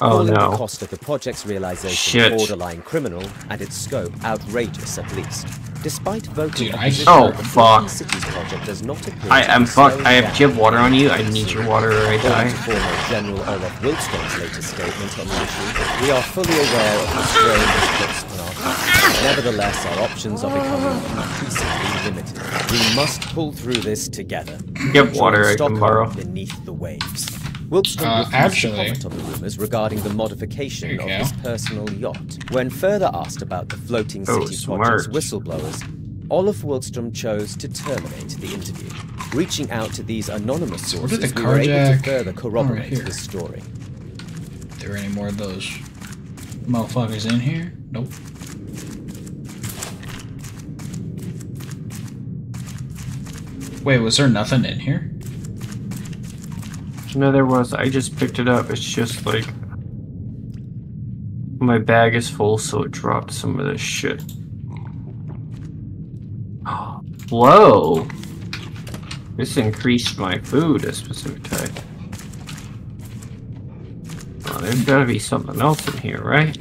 Oh, no. The cost of the project's realization borderline criminal and its scope outrageous at least. Despite voting the cities project does not appear I'm fucked. I have give water on you. I need your water or I die. Former General Olaf Wilson's latest statement on the issue, we are fully aware of the strain this puts on our country. Nevertheless, our options are becoming increasingly limited. We must pull through this together. Give water, I can borrow. Beneath the waves. Wilson refused to comment on the rumors regarding the modification of his personal yacht. When further asked about the floating city project's whistleblowers, Olaf Wilstrom chose to terminate the interview. Reaching out to these anonymous sources, we were able to further corroborate the story. Are there any more of those motherfuckers in here? Nope. Wait, was there nothing in here? No, there was. I just picked it up. It's just like my bag is full, so it dropped some of this shit. Whoa! This increased my food a specific type. Oh, there's gotta be something else in here, right?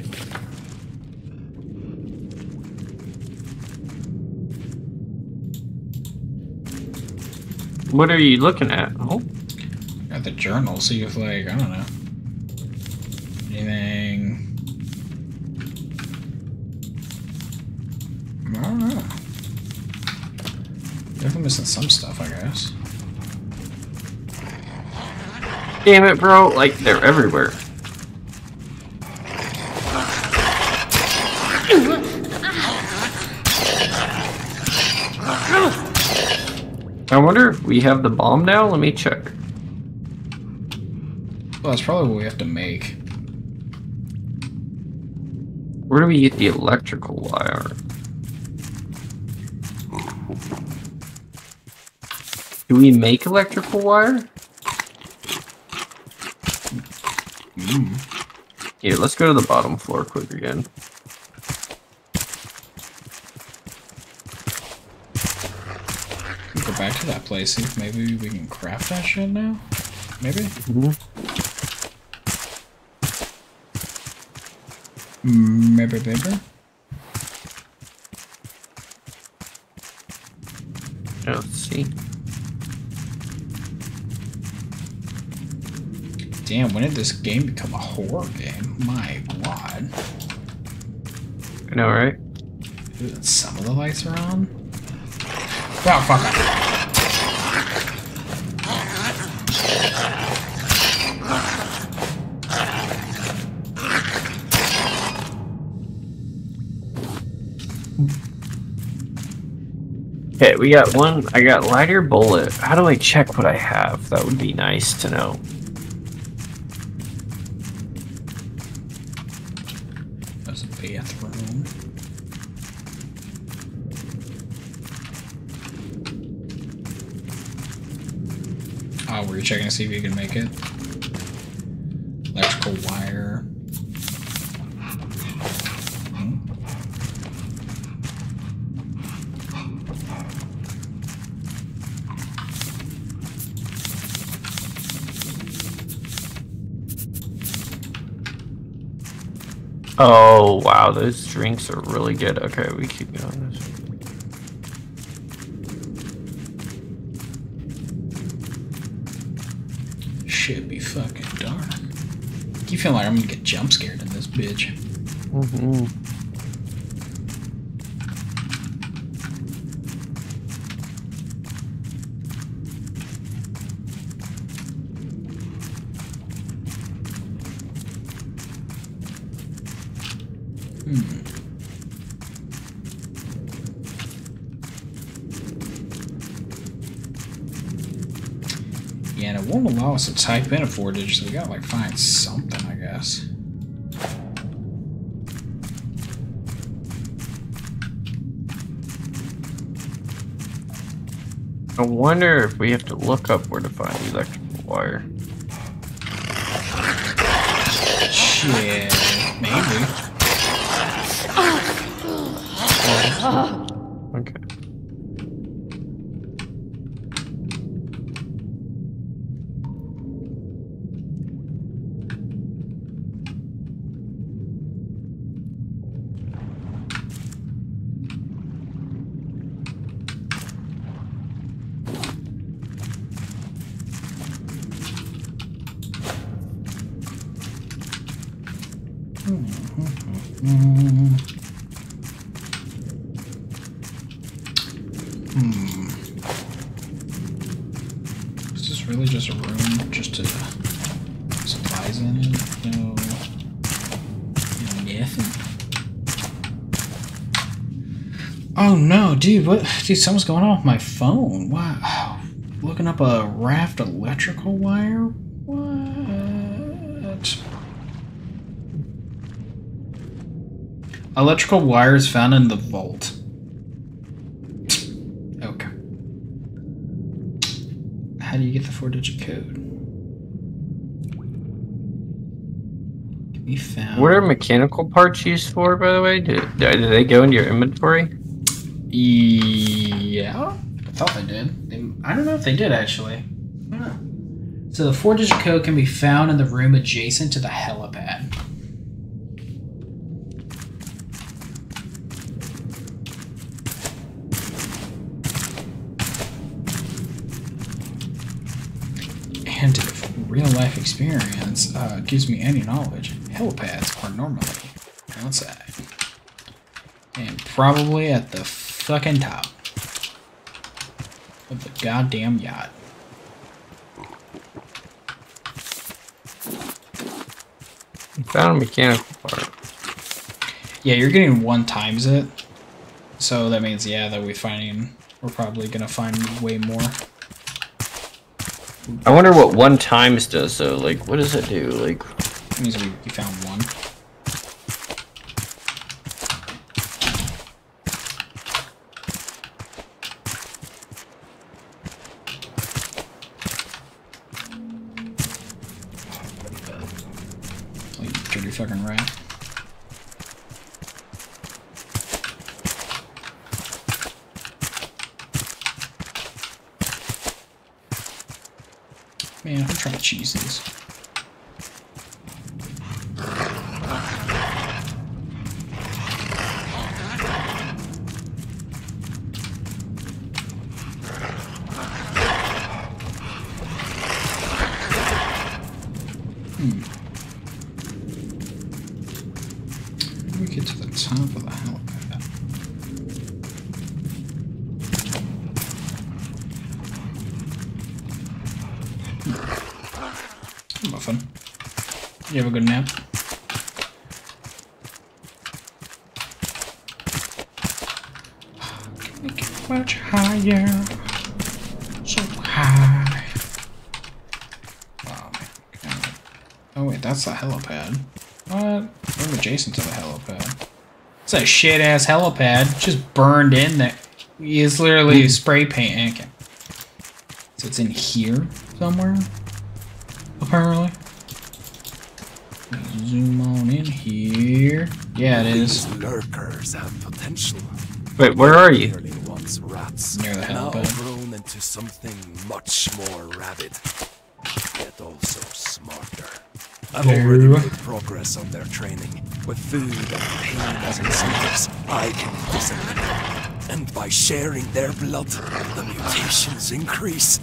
What are you looking at? Oh. The journal, see if, like, I don't know, anything. I don't know. Definitely missing some stuff, I guess. Damn it, bro! Like, they're everywhere. I wonder if we have the bomb now. Let me check. Well, that's probably what we have to make. Where do we get the electrical wire? Do we make electrical wire? Here, let's go to the bottom floor quick again. Go back to that place, see if maybe we can craft that shit now? Maybe? Maybe. Let's see. Damn, when did this game become a horror game? My god. I know, right? Dude, some of the lights are on. Oh, fuck off. Okay, we got one. I got lighter bullet. How do I check what I have? That would be nice to know. There's a bathroom. Oh, were you checking to see if you can make it? Electrical wire. Oh, wow, those drinks are really good. Okay, we keep going this way. Should be fucking dark. I keep feeling like I'm gonna get jump scared in this bitch. Yeah, and it won't allow us to type in a 4-digit, so we gotta like find something, I guess. I wonder if we have to look up where to find the electrical wire. Shit, maybe. Okay. Is this really just a room just to supplies in it? No. Nothing. Oh no, dude, what? Dude, something's going on with my phone. Wow. Looking up a Raft electrical wire? What? Electrical wires found in the vault. Okay. How do you get the 4-digit code? We found. What are mechanical parts used for, by the way? Do they go into your inventory? Yeah, I thought they did. I don't know if they did actually. I don't know. So the 4-digit code can be found in the room adjacent to the helipad. And if real-life experience gives me any knowledge, helipads are normally outside. And probably at the fucking top of the goddamn yacht. You found a mechanical part. Yeah, you're getting one times it. So that means, yeah, that we're probably gonna find way more. I wonder what 1 times does though. Like, what does it do? Like, it means you found one. Oh, you dirty fucking rat. Man, I'm trying to cheese these. Let me get to the top of the helipad. Muffin. You have a good nap? Can we get much higher? So high. Oh my god. Oh wait, that's the helipad. What? We're adjacent to the helipad. It's a shit ass helipad. Just burned in there. It's literally spray paint. Okay. So it's in here somewhere? Apparently. Zoom on in here. Yeah, it is. Lurkers have potential. Wait, where are you? Rats near the helipad. Grown into something much more rabid, yet also smarter. I've already made progress on their training. With food and pain as incentives, I can discipline them. And by sharing their blood, the mutations increase.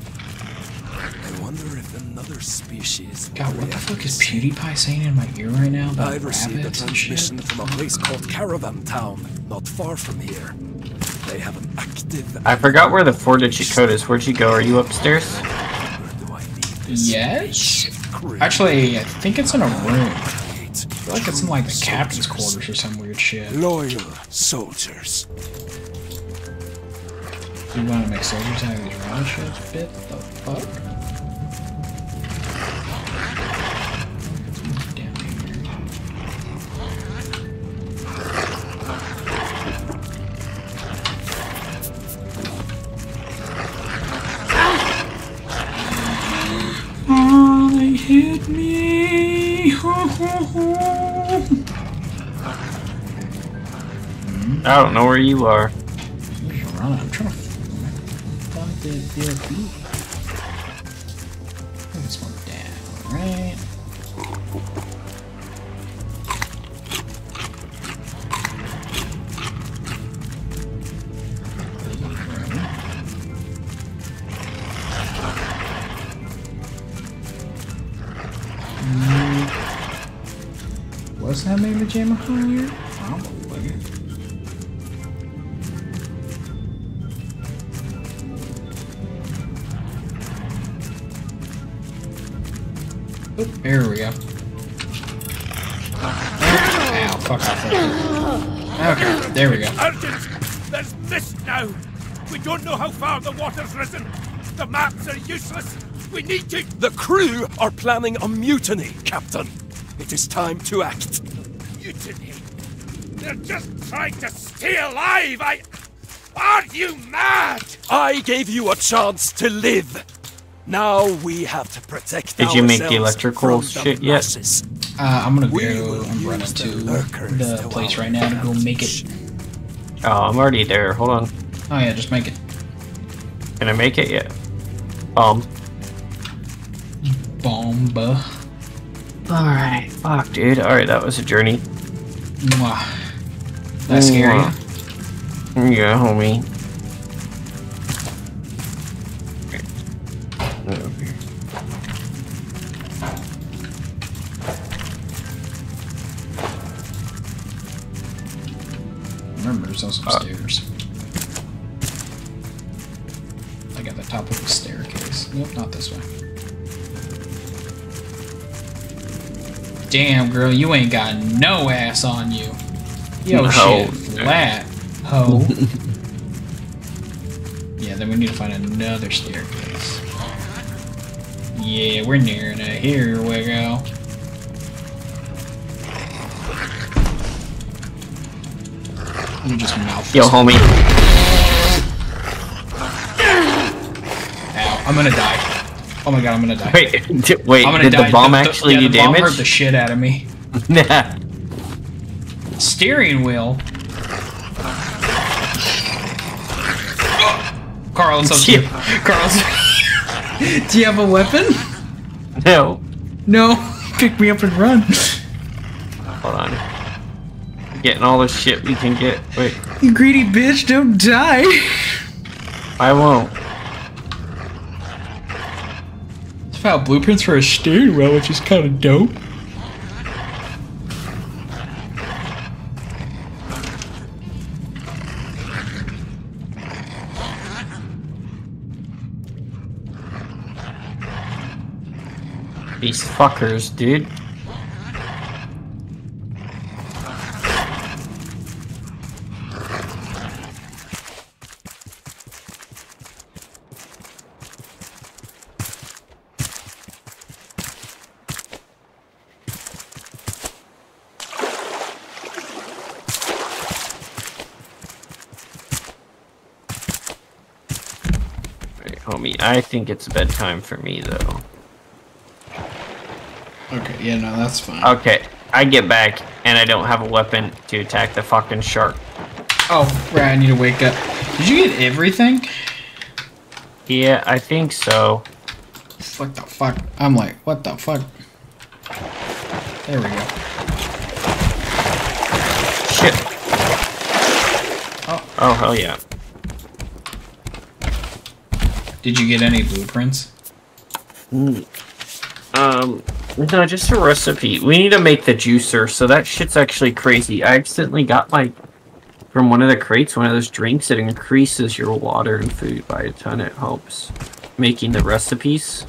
I wonder if another species. God, what the fuck is PewDiePie saying in my ear right now? I've received a transmission from a place called Caravan Town, not far from here. They have an active. I forgot where the 4-digit code is. Where'd you go? Are you upstairs? Where do I need this? Yes. Actually, I think it's in a room. fight. I feel like it's in like the captain's quarters or some weird shit. Loyal soldiers. You want to make soldiers out of these round shots? Bit the fuck? I don't know where you are. I'm trying to find the B. This one down, right? Was that maybe Jammer Hunter? Probably. There we go. Ow, fuck off. Okay, there we go. Urgent! There's mist now! We don't know how far the water's risen! The maps are useless! We need to— The crew are planning a mutiny, Captain! It is time to act. Mutiny? They're just trying to stay alive! Are you mad? I gave you a chance to live! Now we have to protect ourselves. Did you make the electrical shit yet? I'm gonna go. I'm running to the place right now to go make it. Oh, I'm already there. Hold on. Oh yeah, just make it. Can I make it yet? Bomba. Alright. Fuck, dude. Alright, that was a journey. Mwah. That's scary. Yeah, homie. Remember, there's also stairs. Like at the top of the staircase. Nope, not this way. Damn, girl, you ain't got no ass on you. Yo, no. Shit, flat, ho. Yeah, then we need to find another staircase. Yeah, we're nearing it. Here we go. You just mouth. Yo, homie. Ow, I'm gonna die. Oh my god, I'm gonna die. Wait, I'm gonna did die. The bomb actually do damage? The bomb hurt the shit out of me. Nah. Steering wheel. Oh, Carl, it's up to you. Carl, do you have a weapon? No. No. Pick me up and run. Hold on. Getting all the shit we can get. Wait. You greedy bitch, don't die. I won't. I found blueprints for a steering wheel, which is kind of dope. These fuckers, dude. I think it's bedtime for me, though. Okay, yeah, no, that's fine. Okay, I get back, and I don't have a weapon to attack the fucking shark. Oh, right, I need to wake up. Did you get everything? Yeah, I think so. What the fuck? I'm like, what the fuck? There we go. Shit. Oh, oh hell yeah. Did you get any blueprints? No, just a recipe. We need to make the juicer, so that shit's actually crazy. I accidentally got, like, from one of the crates, one of those drinks that increases your water and food by a ton. It helps making the recipes.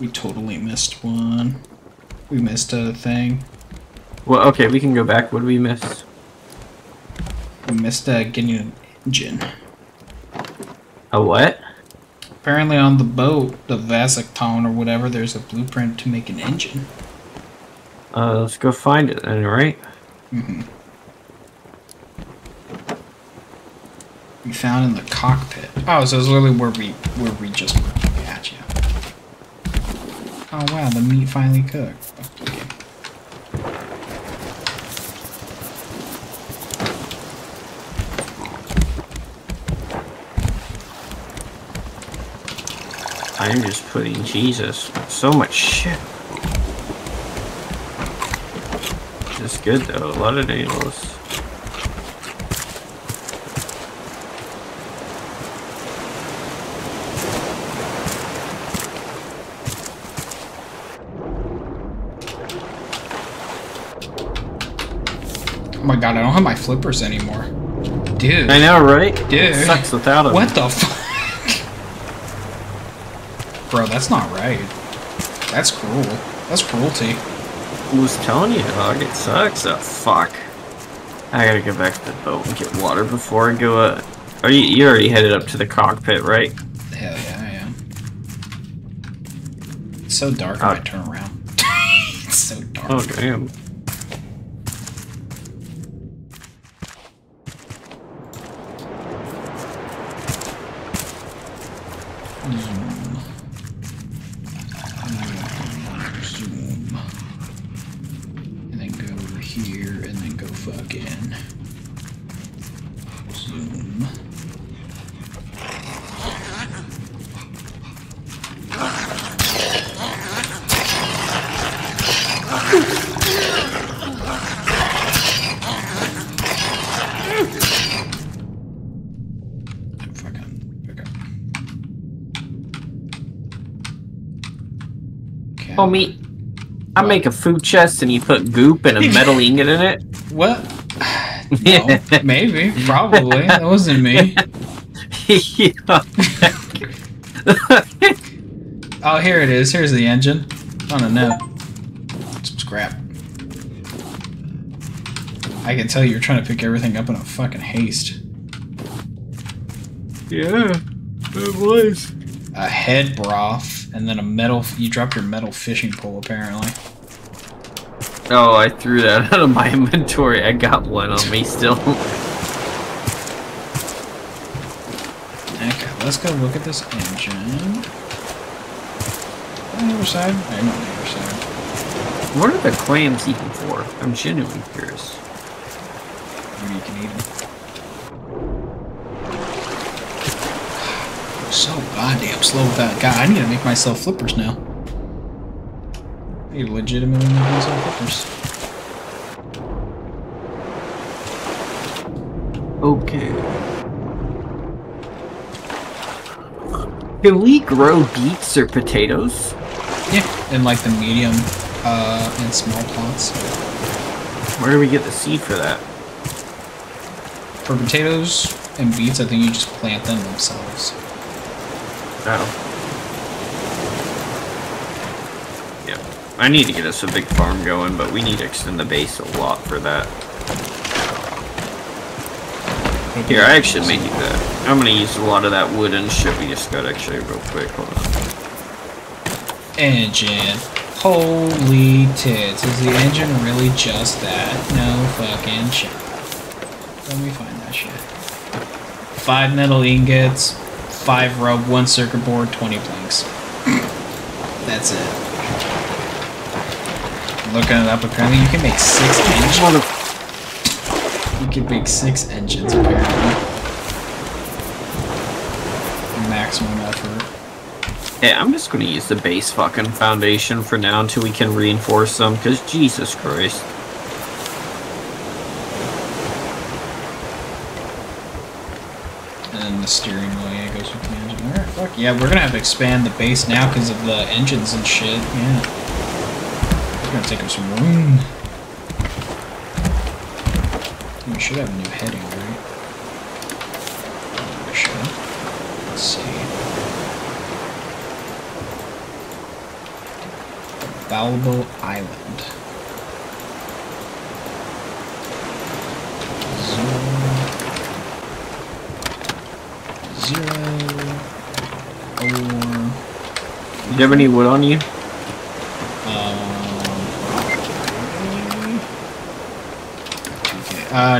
We totally missed one. We missed a thing. Well, okay, we can go back. What did we miss? We missed getting an engine. A what? Apparently on the boat, the Vazicton or whatever, there's a blueprint to make an engine. Let's go find it then, right? Mm-hmm. We found in the cockpit. Oh, so it's literally where we just went. Gotcha. Oh wow, the meat finally cooked. Okay. I'm just putting Jesus. So much shit. This is good though, a lot of nails. Oh my god, I don't have my flippers anymore. Dude. I know, right? Dude. It sucks without them. What the fuck? Bro, that's not right. That's cruel. That's cruelty. I was telling you, dog, it sucks. Oh, fuck. I gotta go back to the boat and get water before I go up. Are you already headed up to the cockpit, right? Hell yeah, I am. It's so dark when I turn around. It's so dark. Oh, damn. Homie, I make a food chest and you put goop and a metal ingot in it? What? No, maybe. Probably. That wasn't me. Oh, here it is. Here's the engine. On a note. Some scrap. I can tell you're trying to pick everything up in a fucking haste. Yeah, it was. A head broth, and then a metal. You dropped your metal fishing pole, apparently. Oh, I threw that out of my inventory. I got one on me still. Okay, let's go look at this engine. On the other side? I'm on the other side. What are the clams eating for? I'm genuinely curious. Maybe you can eat them. So goddamn slow with that. God, I need to make myself flippers now. I need to legitimately make myself flippers. Okay. Can we grow beets or potatoes? Yeah, in like the medium and small plots. Where do we get the seed for that? For potatoes and beets, I think you just plant them themselves. Oh. Yeah. I need to get us a big farm going, but we need to extend the base a lot for that. Here, I actually made you that. I'm gonna use a lot of that wood and shit we just got actually real quick. Hold on. Engine. Holy tits. Is the engine really just that? No fucking shit. Let me find that shit. 5 metal ingots. 5 rope, 1 circuit board, 20 planks. That's it. Looking it up, apparently you can make 6 engines. You can make 6 engines, apparently. Maximum effort. Yeah, I'm just gonna use the base fucking foundation for now until we can reinforce them, because Jesus Christ. And then the steering wheel. Fuck yeah, we're gonna have to expand the base now because of the engines and shit. Yeah. It's gonna take up some room. We should have a new heading, right? We should. Let's see. Valgo Island. Do you have any wood on you?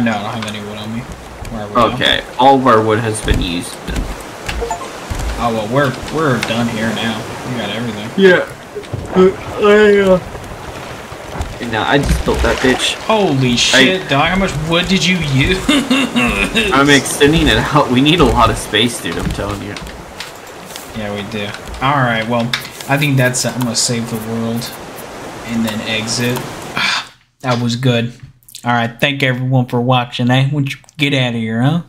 No, I don't have any wood on me. Where are we okay, now? All of our wood has been used. Oh well, we're done here now. We got everything. Yeah. No, I just built that bitch. Holy shit, dog! How much wood did you use? I'm extending it out. We need a lot of space, dude. I'm telling you. Yeah, we do. All right. Well, I think that's. I'm gonna save the world, and then exit. That was good. Alright, thank everyone for watching, eh? Would you get out of here, huh?